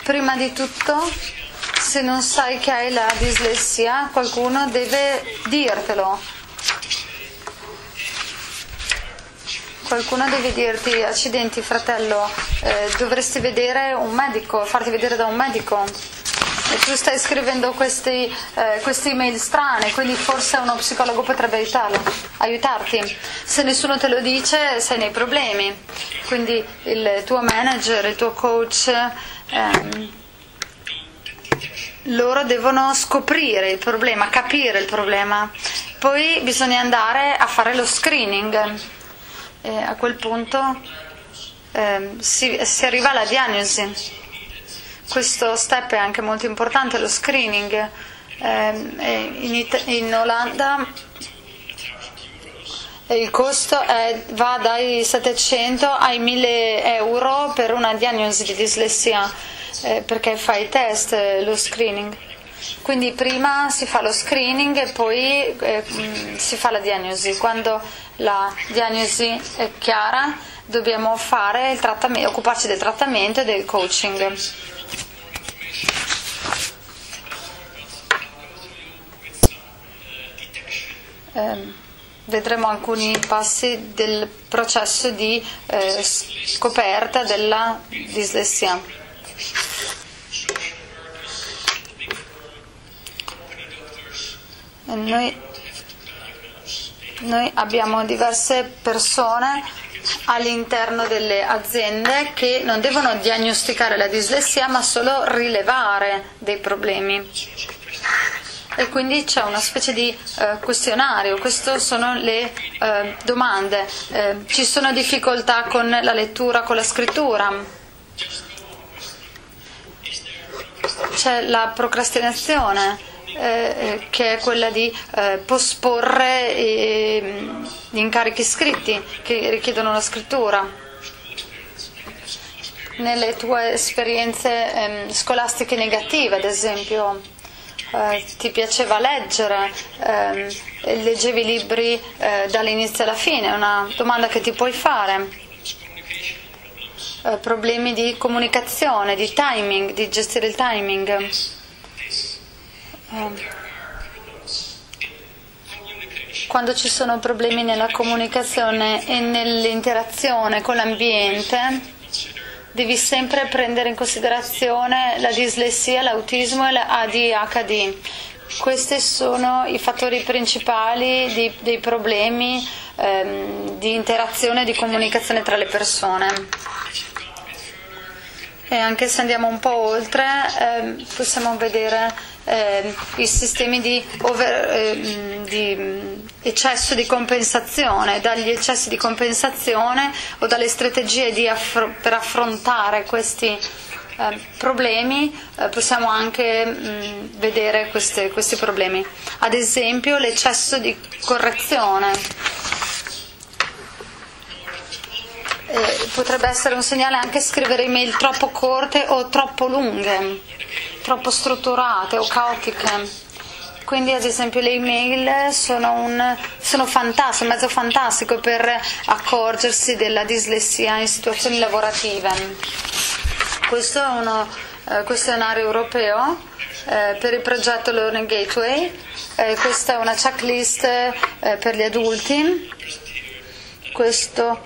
Prima di tutto, se non sai che hai la dislessia, qualcuno deve dirtelo. Qualcuno deve dirti: accidenti fratello, dovresti vedere un medico, farti vedere da un medico, e tu stai scrivendo queste email strane, quindi forse uno psicologo potrebbe aiutarti. Se nessuno te lo dice sei nei problemi, quindi il tuo manager, il tuo coach, loro devono scoprire il problema, capire il problema. Poi bisogna andare a fare lo screening. E a quel punto si arriva alla diagnosi. Questo step è anche molto importante, lo screening. In Olanda il costo va dai 700 ai 1000 euro per una diagnosi di dislessia, perché fai i test, lo screening. Quindi prima si fa lo screening e poi si fa la diagnosi. Quando la diagnosi è chiara dobbiamo fare il trattamento, occuparci del trattamento e del coaching. Vedremo alcuni passi del processo di scoperta della dislessia. Noi abbiamo diverse persone all'interno delle aziende che non devono diagnosticare la dislessia ma solo rilevare dei problemi, e quindi c'è una specie di questionario. Queste sono le domande. Ci sono difficoltà con la lettura, con la scrittura? C'è la procrastinazione, che è quella di posporre gli incarichi scritti che richiedono la scrittura. Nelle tue esperienze scolastiche negative, ad esempio, ti piaceva leggere, leggevi libri dall'inizio alla fine, è una domanda che ti puoi fare. Problemi di comunicazione, di timing, di gestire il timing. Quando ci sono problemi nella comunicazione e nell'interazione con l'ambiente, devi sempre prendere in considerazione la dislessia, l'autismo e la ADHD. Questi sono i fattori principali dei problemi di interazione e di comunicazione tra le persone. E anche se andiamo un po' oltre, possiamo vedere i sistemi di eccesso di compensazione, dagli eccessi di compensazione o dalle strategie per affrontare questi problemi, possiamo anche vedere questi problemi. Ad esempio l'eccesso di correzione. Potrebbe essere un segnale anche scrivere email troppo corte o troppo lunghe, troppo strutturate o caotiche. Quindi ad esempio le email sono fantastiche, un mezzo fantastico per accorgersi della dislessia in situazioni lavorative. Questo è uno questionario europeo per il progetto Learning Gateway. Questa è una checklist per gli adulti. Questo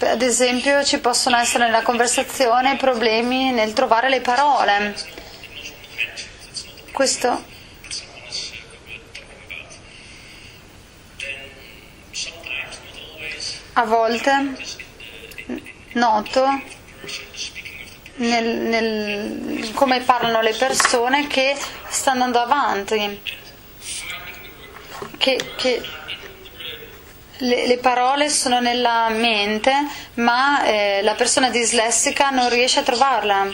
ad esempio ci possono essere nella conversazione problemi nel trovare le parole. Questo a volte noto nel come parlano le persone che stanno andando avanti, che le parole sono nella mente, ma la persona dislessica non riesce a trovarla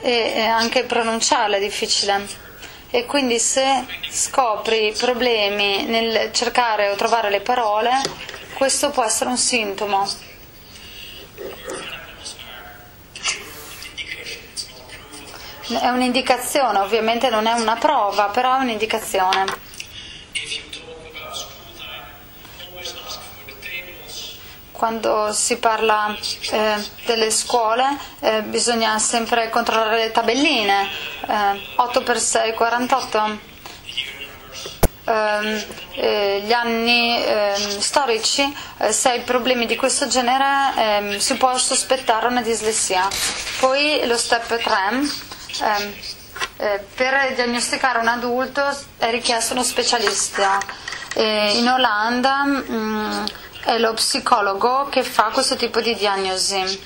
e anche pronunciarla è difficile. E quindi se scopri problemi nel cercare o trovare le parole, questo può essere un sintomo. È un'indicazione, ovviamente non è una prova, però è un'indicazione. Quando si parla delle scuole bisogna sempre controllare le tabelline, 8x6, 48, gli anni storici, se hai problemi di questo genere si può sospettare una dislessia. Poi lo step 3, per diagnosticare un adulto è richiesto uno specialista, in Olanda è lo psicologo che fa questo tipo di diagnosi.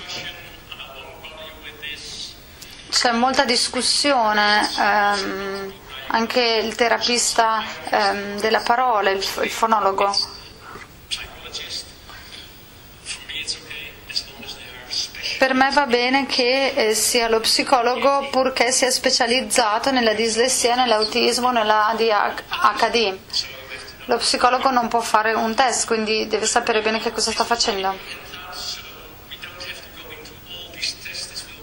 C'è molta discussione, anche il terapista della parola, il fonologo. Per me va bene che sia lo psicologo, purché sia specializzato nella dislessia, nell'autismo, nella ADHD. Lo psicologo non può fare un test, quindi deve sapere bene che cosa sta facendo.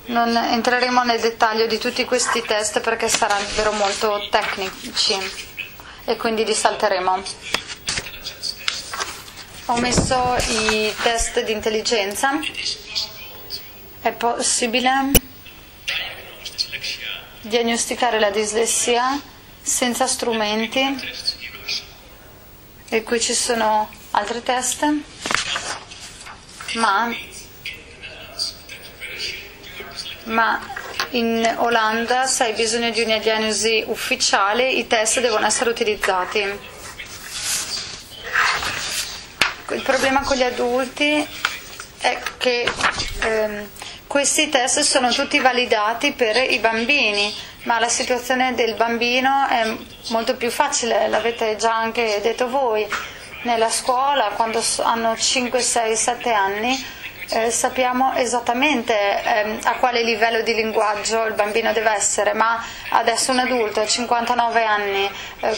Non entreremo nel dettaglio di tutti questi test perché sarebbero molto tecnici e quindi li salteremo. Ho messo i test di intelligenza. È possibile diagnosticare la dislessia senza strumenti, e qui ci sono altri test, ma in Olanda, se hai bisogno di una diagnosi ufficiale, i test devono essere utilizzati. Il problema con gli adulti è che questi test sono tutti validati per i bambini, ma la situazione del bambino è molto più facile, l'avete già anche detto voi. Nella scuola, quando hanno 5, 6, 7 anni, sappiamo esattamente a quale livello di linguaggio il bambino deve essere, ma adesso un adulto a 59 anni,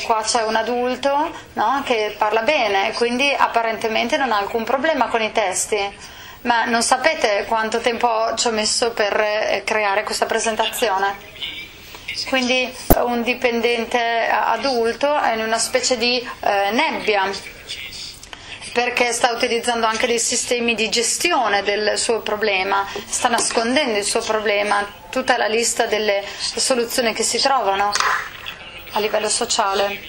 qua c'è un adulto, no, che parla bene, quindi apparentemente non ha alcun problema con i testi, ma non sapete quanto tempo ci ho messo per creare questa presentazione. Quindi un dipendente adulto è in una specie di nebbia, perché sta utilizzando anche dei sistemi di gestione del suo problema, sta nascondendo il suo problema, tutta la lista delle soluzioni che si trovano a livello sociale.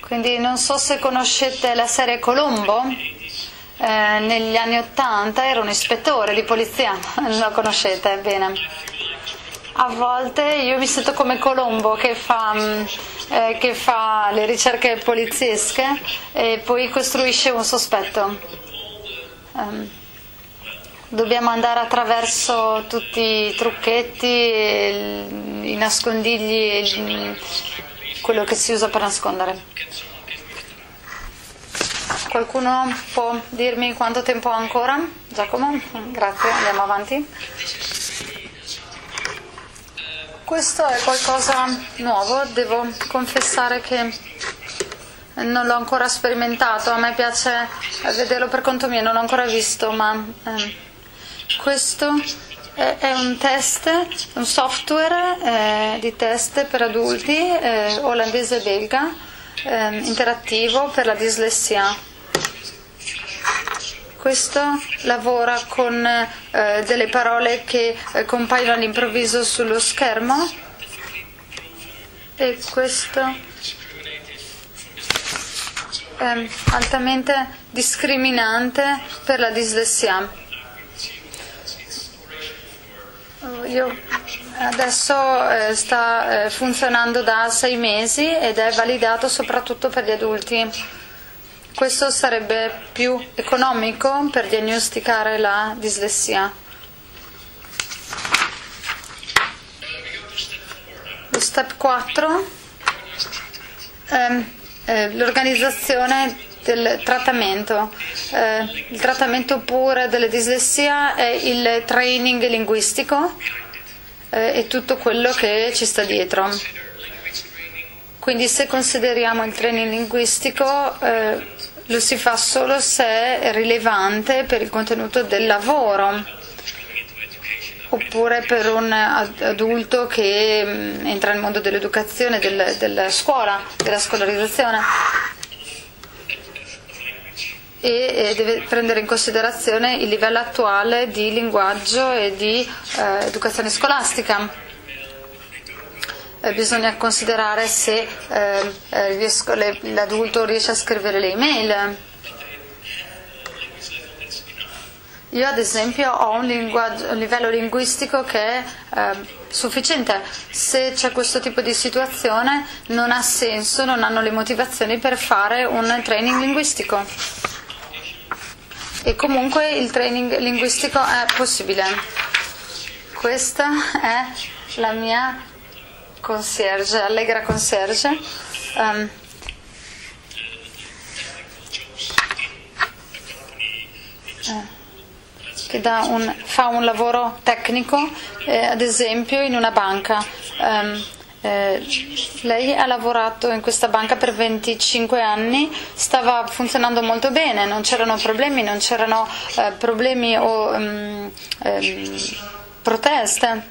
Quindi non so se conoscete la serie Colombo, negli anni 80 era un ispettore di polizia, lo conoscete bene. A volte io mi sento come Colombo che fa le ricerche poliziesche e poi costruisce un sospetto. Dobbiamo andare attraverso tutti i trucchetti, i nascondigli, quello che si usa per nascondere. Qualcuno può dirmi quanto tempo ho ancora? Giacomo? Grazie, andiamo avanti. Questo è qualcosa nuovo, devo confessare che non l'ho ancora sperimentato, a me piace vederlo per conto mio, non l'ho ancora visto, ma questo è un test, un software di test per adulti, olandese e belga, interattivo per la dislessia. Questo lavora con delle parole che compaiono all'improvviso sullo schermo, e questo è altamente discriminante per la dislessia. Io adesso sta funzionando da 6 mesi ed è validato soprattutto per gli adulti. Questo sarebbe più economico per diagnosticare la dislessia. Lo step 4 è l'organizzazione del trattamento. Il trattamento pure della dislessia è il training linguistico e tutto quello che ci sta dietro. Quindi se consideriamo il training linguistico lo si fa solo se è rilevante per il contenuto del lavoro oppure per un adulto che entra nel mondo dell'educazione, della scuola, della scolarizzazione e deve prendere in considerazione il livello attuale di linguaggio e di educazione scolastica. Bisogna considerare se l'adulto riesce a scrivere le email. Io ad esempio ho un livello linguistico che è sufficiente. Se c'è questo tipo di situazione non ha senso, non hanno le motivazioni per fare un training linguistico. E comunque il training linguistico è possibile. Questa è la mia concierge, Allegra Concierge. Che fa un lavoro tecnico, ad esempio in una banca. Lei ha lavorato in questa banca per 25 anni, stava funzionando molto bene, non c'erano problemi, o proteste.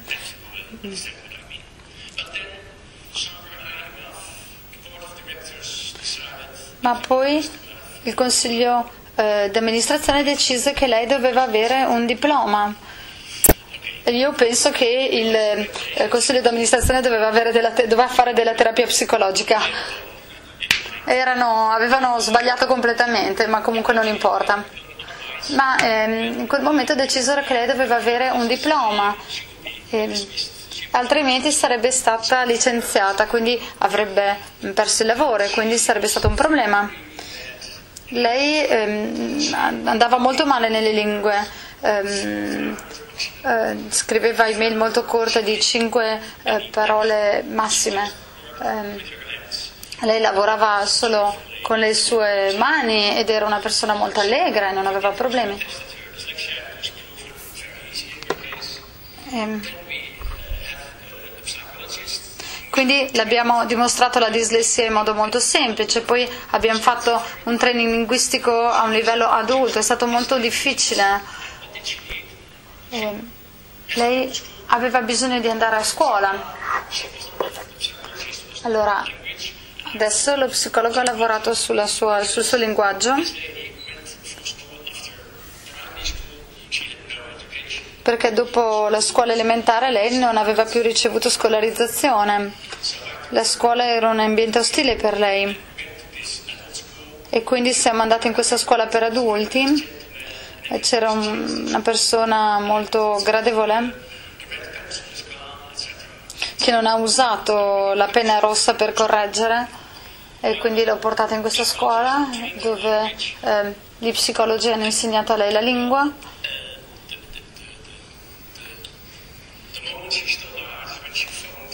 Ma poi il consiglio d'amministrazione decise che lei doveva avere un diploma. Io penso che il consiglio d'amministrazione doveva fare della terapia psicologica. Avevano sbagliato completamente, ma comunque non importa. Ma in quel momento decisero che lei doveva avere un diploma. Altrimenti sarebbe stata licenziata, quindi avrebbe perso il lavoro e quindi sarebbe stato un problema. Lei andava molto male nelle lingue, scriveva email molto corte di 5 parole massime. Lei lavorava solo con le sue mani ed era una persona molto allegra e non aveva problemi. Quindi abbiamo dimostrato la dislessia in modo molto semplice, poi abbiamo fatto un training linguistico a un livello adulto, è stato molto difficile. Lei aveva bisogno di andare a scuola. Allora, adesso lo psicologo ha lavorato sul suo linguaggio perché dopo la scuola elementare lei non aveva più ricevuto scolarizzazione. La scuola era un ambiente ostile per lei e quindi siamo andati in questa scuola per adulti e c'era una persona molto gradevole che non ha usato la penna rossa per correggere e quindi l'ho portata in questa scuola dove gli psicologi hanno insegnato a lei la lingua.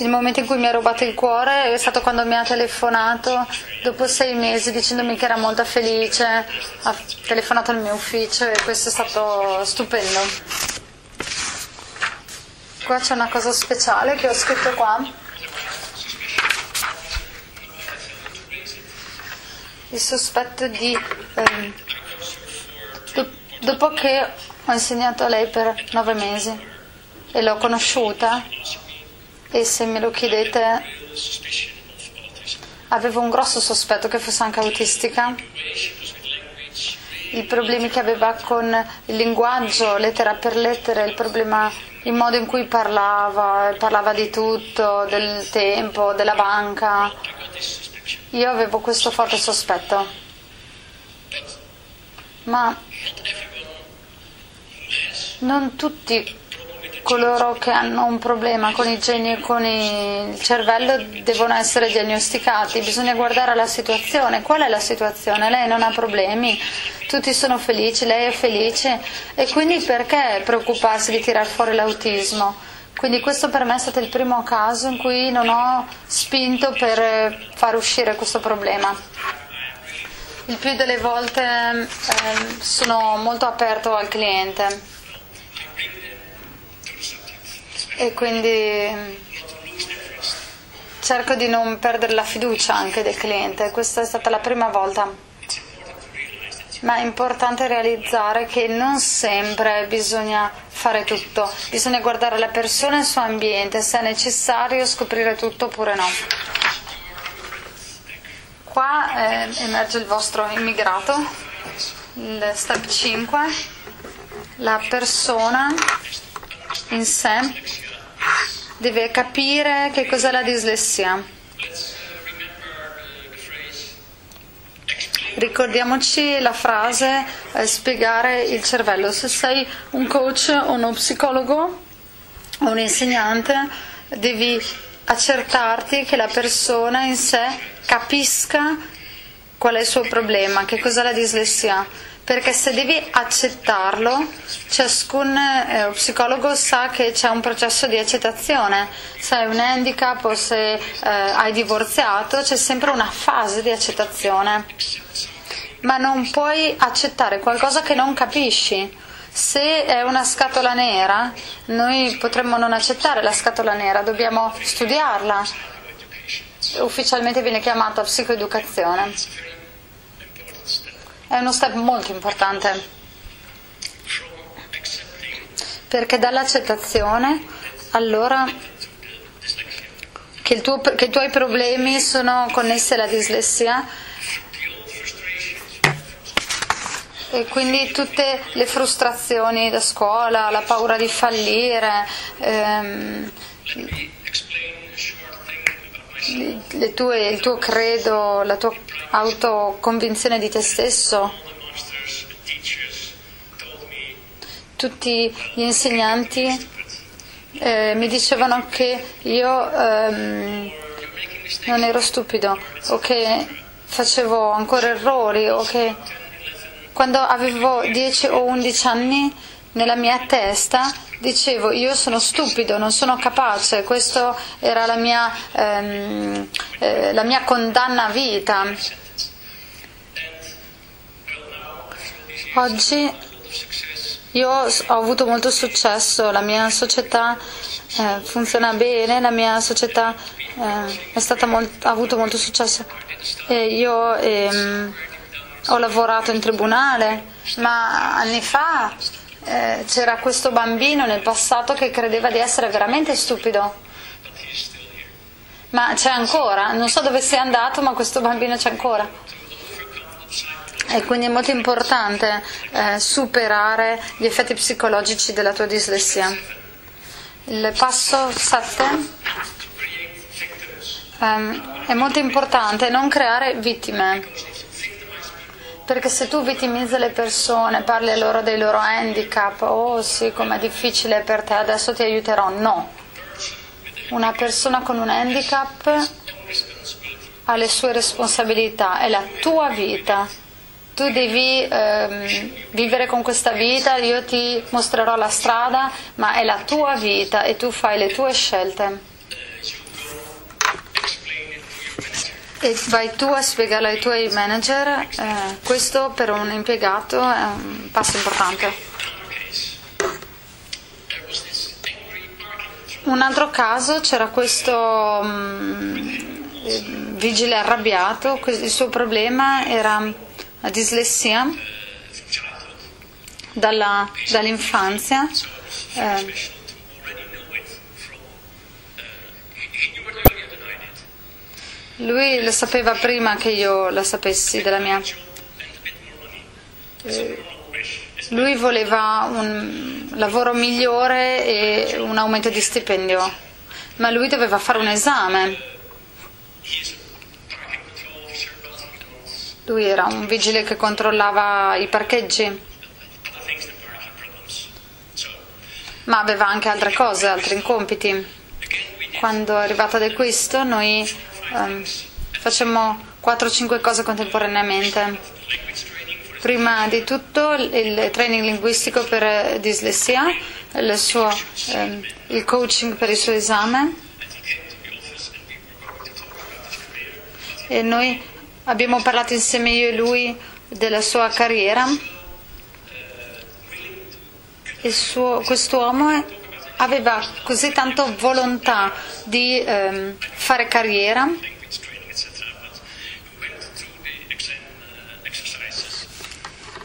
Il momento in cui mi ha rubato il cuore è stato quando mi ha telefonato dopo 6 mesi dicendomi che era molto felice, ha telefonato al mio ufficio e questo è stato stupendo. Qua c'è una cosa speciale che ho scritto qua. Il sospetto di... dopo che ho insegnato a lei per 9 mesi e l'ho conosciuta, e se me lo chiedete avevo un grosso sospetto che fosse anche autistica. I problemi che aveva con il linguaggio, lettera per lettera, il modo in cui parlava di tutto, del tempo, della banca. Io avevo questo forte sospetto, ma non tutti coloro che hanno un problema con i geni e con il cervello devono essere diagnosticati, bisogna guardare alla situazione. Qual è la situazione? Lei non ha problemi, tutti sono felici, lei è felice, e quindi perché preoccuparsi di tirar fuori l'autismo? Quindi questo per me è stato il primo caso in cui non ho spinto per far uscire questo problema. Il più delle volte sono molto aperto al cliente e quindi cerco di non perdere la fiducia anche del cliente. Questa è stata la prima volta, ma è importante realizzare che non sempre bisogna fare tutto, bisogna guardare la persona e il suo ambiente, se è necessario scoprire tutto oppure no. Qua emerge il vostro immigrato, il step 5, la persona in sé deve capire che cos'è la dislessia. Ricordiamoci la frase spiegare il cervello. Se sei un coach o uno psicologo o un insegnante devi accertarti che la persona in sé capisca qual è il suo problema, che cos'è la dislessia, perché se devi accettarlo, ciascun psicologo sa che c'è un processo di accettazione. Se hai un handicap o se hai divorziato, c'è sempre una fase di accettazione, ma non puoi accettare qualcosa che non capisci. Se è una scatola nera, noi potremmo non accettare la scatola nera, dobbiamo studiarla. Ufficialmente viene chiamata psicoeducazione. È uno step molto importante, perché dall'accettazione, allora, che i tuoi problemi sono connessi alla dislessia, e quindi tutte le frustrazioni da scuola, la paura di fallire, il tuo credo, la tua autoconvinzione di te stesso. Tutti gli insegnanti mi dicevano che io non ero stupido, o che facevo ancora errori, o che quando avevo 10 o 11 anni nella mia testa dicevo io sono stupido, non sono capace, questa era la mia condanna a vita. Oggi io ho avuto molto successo, la mia società funziona bene, la mia società ha avuto molto successo, e io ho lavorato in tribunale, ma anni fa c'era questo bambino nel passato che credeva di essere veramente stupido, ma c'è ancora, non so dove sia andato, ma questo bambino c'è ancora. E quindi è molto importante superare gli effetti psicologici della tua dislessia. Il passo 7 è molto importante non creare vittime, perché se tu vittimizzi le persone, parli loro dei loro handicap, oh sì, com'è difficile per te, adesso ti aiuterò, no. Una persona con un handicap ha le sue responsabilità, è la tua vita, tu devi vivere con questa vita, io ti mostrerò la strada, ma è la tua vita e tu fai le tue scelte. E vai tu a spiegarlo ai tuoi manager, questo per un impiegato è un passo importante. Un altro caso, c'era questo vigile arrabbiato, il suo problema era la dislessia dall'infanzia. Lui lo sapeva prima che io lo sapessi della mia. Lui voleva un lavoro migliore e un aumento di stipendio, ma lui doveva fare un esame. Lui era un vigile che controllava i parcheggi. ma aveva anche altre cose, altri compiti. Quando è arrivata ad Equisto noi facciamo 4-5 cose contemporaneamente. Prima di tutto il training linguistico per dislessia, il coaching per il suo esame, e noi abbiamo parlato insieme, io e lui, della sua carriera. Quest'uomo aveva così tanto volontà di fare carriera .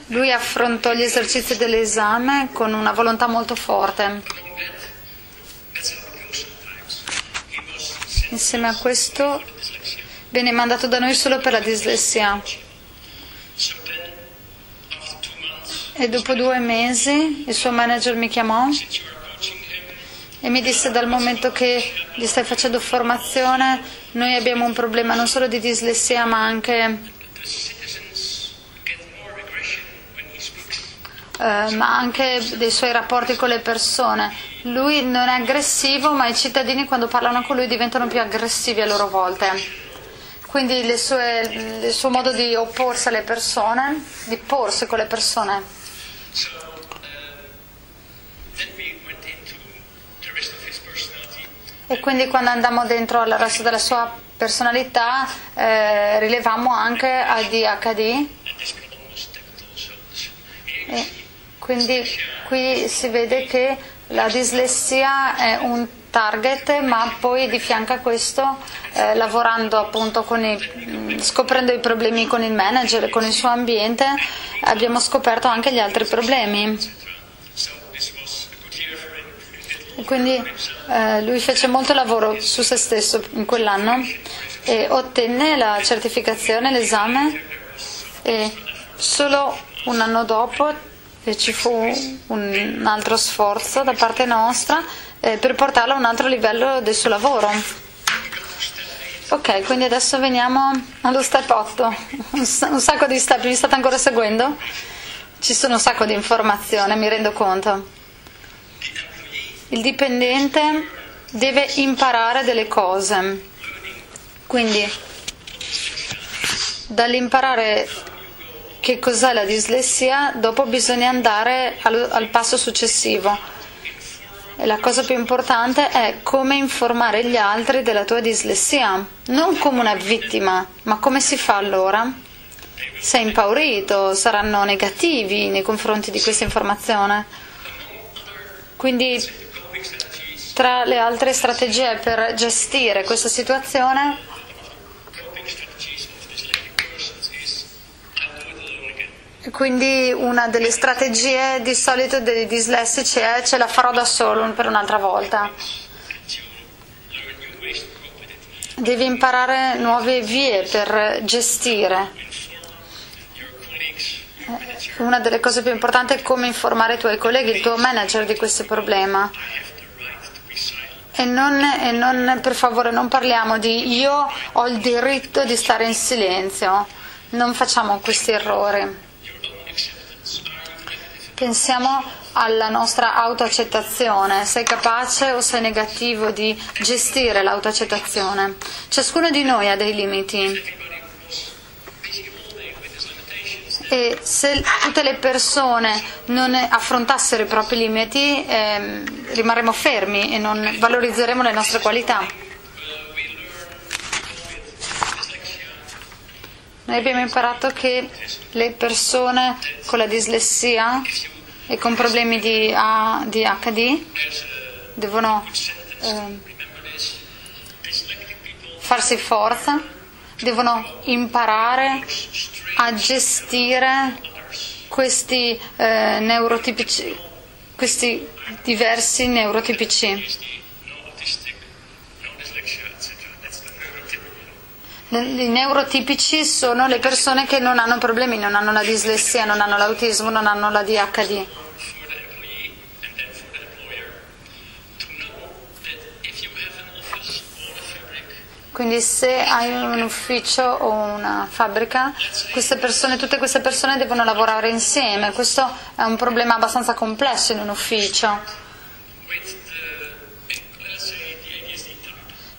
Lui affrontò gli esercizi dell'esame con una volontà molto forte. Insieme a questo venne mandato da noi solo per la dislessia. E dopo 2 mesi il suo manager mi chiamò e mi disse: dal momento che gli stai facendo formazione, noi abbiamo un problema non solo di dislessia ma anche dei suoi rapporti con le persone. Lui non è aggressivo, ma i cittadini quando parlano con lui diventano più aggressivi a loro volte. Quindi il suo modo di opporsi alle persone, di porsi con le persone. E quindi quando andiamo dentro al resto della sua personalità rilevamo anche ADHD. Quindi qui si vede che la dislessia è un target, ma poi di fianco a questo, lavorando appunto scoprendo i problemi con il manager, con il suo ambiente, abbiamo scoperto anche gli altri problemi. E quindi lui fece molto lavoro su se stesso in quell'anno e ottenne la certificazione, l'esame, e solo un anno dopo ci fu un altro sforzo da parte nostra per portarlo a un altro livello del suo lavoro. Ok, quindi adesso veniamo allo step 8, un sacco di step, mi state ancora seguendo? Ci sono un sacco di informazioni, mi rendo conto. Il dipendente deve imparare delle cose, quindi dall'imparare che cos'è la dislessia, dopo bisogna andare al passo successivo. E la cosa più importante è come informare gli altri della tua dislessia, non come una vittima, ma come si fa allora? Sei impaurito, saranno negativi nei confronti di questa informazione. Quindi, tra le altre strategie per gestire questa situazione, quindi una delle strategie di solito dei dislessici è: ce la farò da solo per un'altra volta. Devi imparare nuove vie per gestire. Una delle cose più importanti è come informare i tuoi colleghi, il tuo manager di questo problema. E non, per favore, non parliamo di io ho il diritto di stare in silenzio. Non facciamo questi errori. Pensiamo alla nostra autoaccettazione, sei capace o sei negativo di gestire l'autoaccettazione? Ciascuno di noi ha dei limiti e se tutte le persone non affrontassero i propri limiti rimarremo fermi e non valorizzeremo le nostre qualità. Noi abbiamo imparato che le persone con la dislessia e con problemi di ADHD devono farsi forza, devono imparare a gestire questi neurotipici, questi diversi neurotipici. I neurotipici sono le persone che non hanno problemi, non hanno la dislessia, non hanno l'autismo, non hanno la ADHD. Quindi se hai un ufficio o una fabbrica, tutte queste persone devono lavorare insieme. Questo è un problema abbastanza complesso in un ufficio.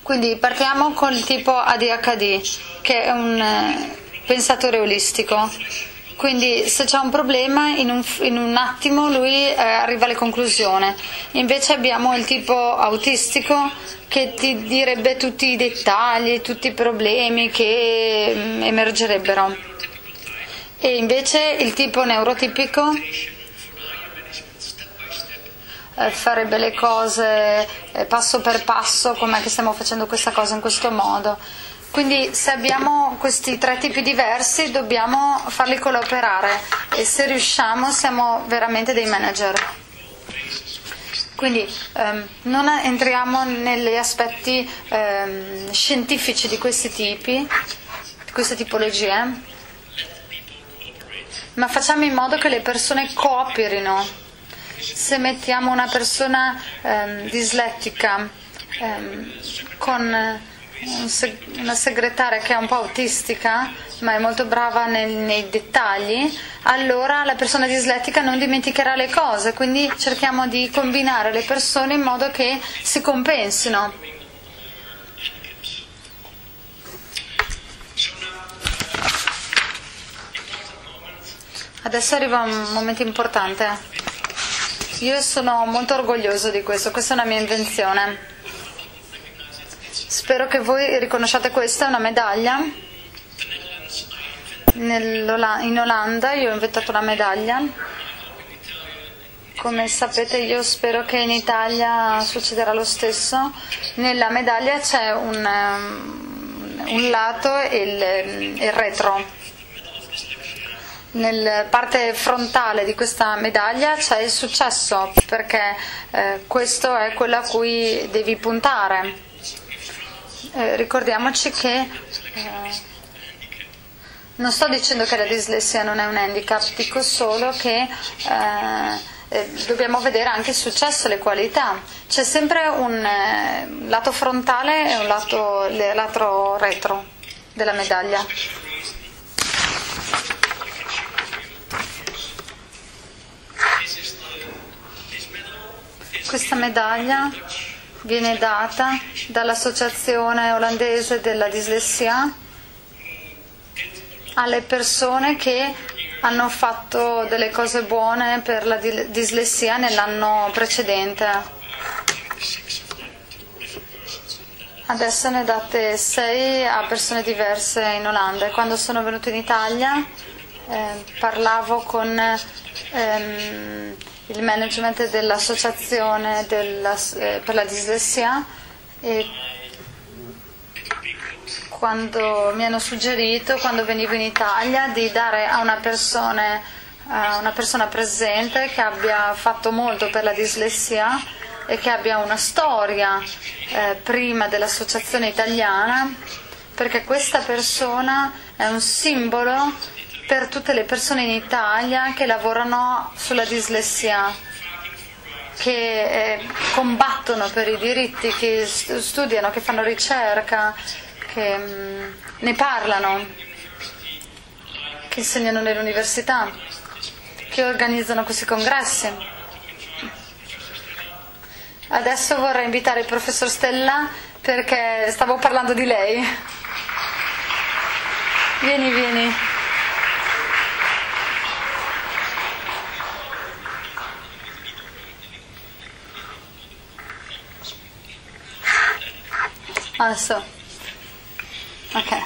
Quindi partiamo col tipo ADHD, che è un pensatore olistico. Quindi se c'è un problema in un attimo lui arriva alle conclusioni. Invece abbiamo il tipo autistico che ti direbbe tutti i dettagli, tutti i problemi che emergerebbero. E invece il tipo neurotipico farebbe le cose passo per passo, com'è che stiamo facendo questa cosa in questo modo. Quindi se abbiamo questi tre tipi diversi dobbiamo farli collaborare e se riusciamo siamo veramente dei manager. Quindi non entriamo negli aspetti scientifici di questi tipi, di queste tipologie, ma facciamo in modo che le persone cooperino. Se mettiamo una persona dislettica con una segretaria che è un po' autistica ma è molto brava nei dettagli, allora la persona dislettica non dimenticherà le cose, quindi cerchiamo di combinare le persone in modo che si compensino. Adesso arriva un momento importante. Io sono molto orgoglioso di questo, questa è una mia invenzione. Spero che voi riconosciate questa, è una medaglia. In Olanda io ho inventato una medaglia. Come sapete io spero che in Italia succederà lo stesso. Nella medaglia c'è un lato e il retro. Nella parte frontale di questa medaglia c'è il successo, perché questo è quello a cui devi puntare. Ricordiamoci che non sto dicendo che la dislessia non è un handicap, dico solo che dobbiamo vedere anche il successo, le qualità. C'è sempre un lato frontale e un lato retro della medaglia. Questa medaglia viene data dall'associazione olandese della dislessia alle persone che hanno fatto delle cose buone per la dislessia nell'anno precedente. Adesso ne date 6 a persone diverse in Olanda. Quando sono venuto in Italia parlavo con il management dell'associazione per la dislessia e quando mi hanno suggerito, quando venivo in Italia, di dare a una persona presente che abbia fatto molto per la dislessia e che abbia una storia prima dell'associazione italiana, perché questa persona è un simbolo per tutte le persone in Italia che lavorano sulla dislessia, che combattono per i diritti, che studiano, che fanno ricerca, che ne parlano, che insegnano nell'università, che organizzano questi congressi. Adesso vorrei invitare il professor Stella perché stavo parlando di lei. Vieni, vieni. Adesso. Ok.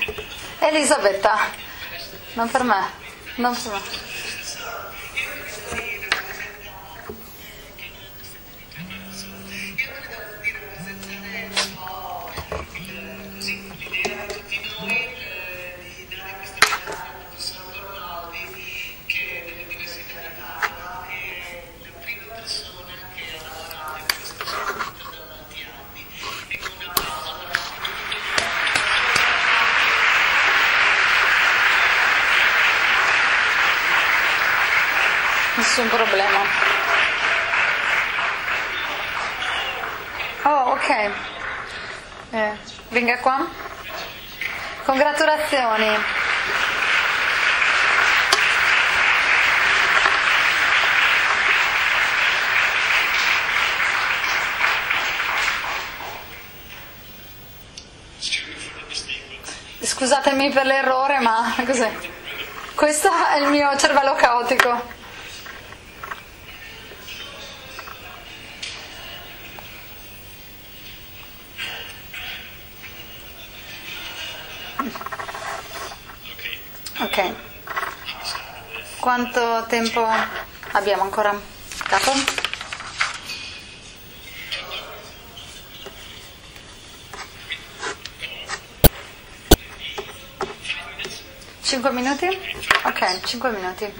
Elisabetta. Non per me. Non per me. Nessun problema. Oh, ok. Venga qua. Congratulazioni. Scusatemi per l'errore, ma cos'è? Questo è il mio cervello caotico. Ok. Quanto tempo abbiamo ancora? Capo? Cinque minuti? Ok, 5 minuti.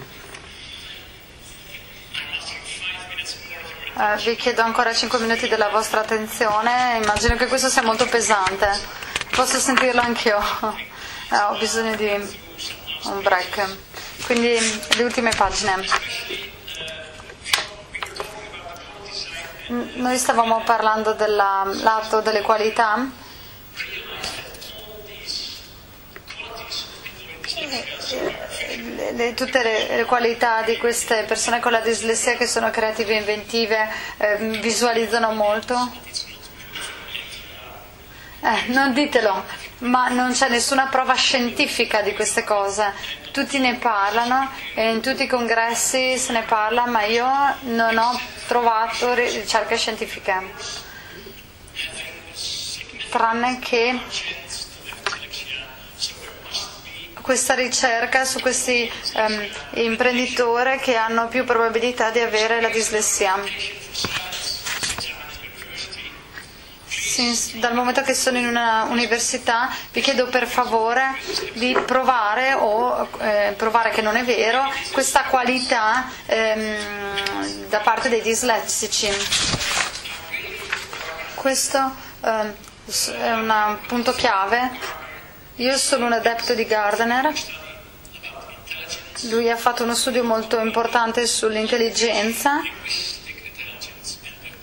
Vi chiedo ancora 5 minuti della vostra attenzione. Immagino che questo sia molto pesante. Posso sentirlo anch'io. Ho bisogno di un break. Quindi le ultime pagine. Noi stavamo parlando dell'atto delle qualità. Tutte le qualità di queste persone con la dislessia che sono creative e inventive, visualizzano molto. Non ditelo, ma non c'è nessuna prova scientifica di queste cose. Tutti ne parlano e in tutti i congressi se ne parla, ma io non ho trovato ricerche scientifiche, tranne che questa ricerca su questi imprenditori che hanno più probabilità di avere la dislessia. Dal momento che sono in una università, vi chiedo per favore di provare, o provare che non è vero, questa qualità da parte dei dislessici. Questo è un punto chiave. Io sono un adepto di Gardner, lui ha fatto uno studio molto importante sull'intelligenza,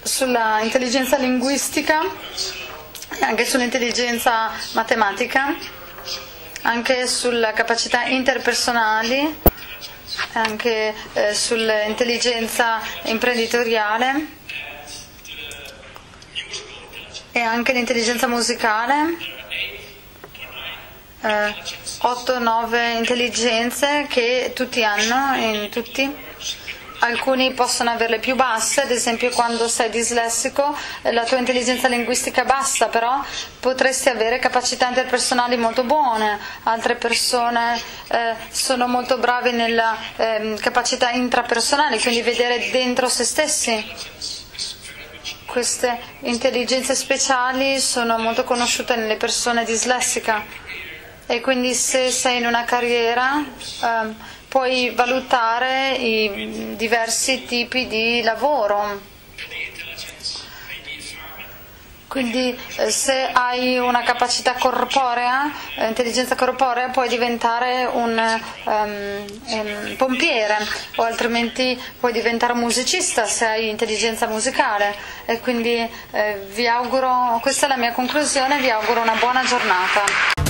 sulla intelligenza linguistica e anche sull'intelligenza matematica, anche sulle capacità interpersonali, anche sull'intelligenza imprenditoriale e anche l'intelligenza musicale. 8-9 intelligenze che tutti hanno, in tutti. Alcuni possono averle più basse, ad esempio quando sei dislessico la tua intelligenza linguistica è bassa, però potresti avere capacità interpersonali molto buone. Altre persone sono molto bravi nella capacità intrapersonale, quindi vedere dentro se stessi. Queste intelligenze speciali sono molto conosciute nelle persone dislessiche. E quindi se sei in una carriera puoi valutare i diversi tipi di lavoro. Quindi se hai una capacità corporea, intelligenza corporea, puoi diventare un pompiere, o altrimenti puoi diventare un musicista se hai intelligenza musicale. E quindi vi auguro, questa è la mia conclusione, vi auguro una buona giornata.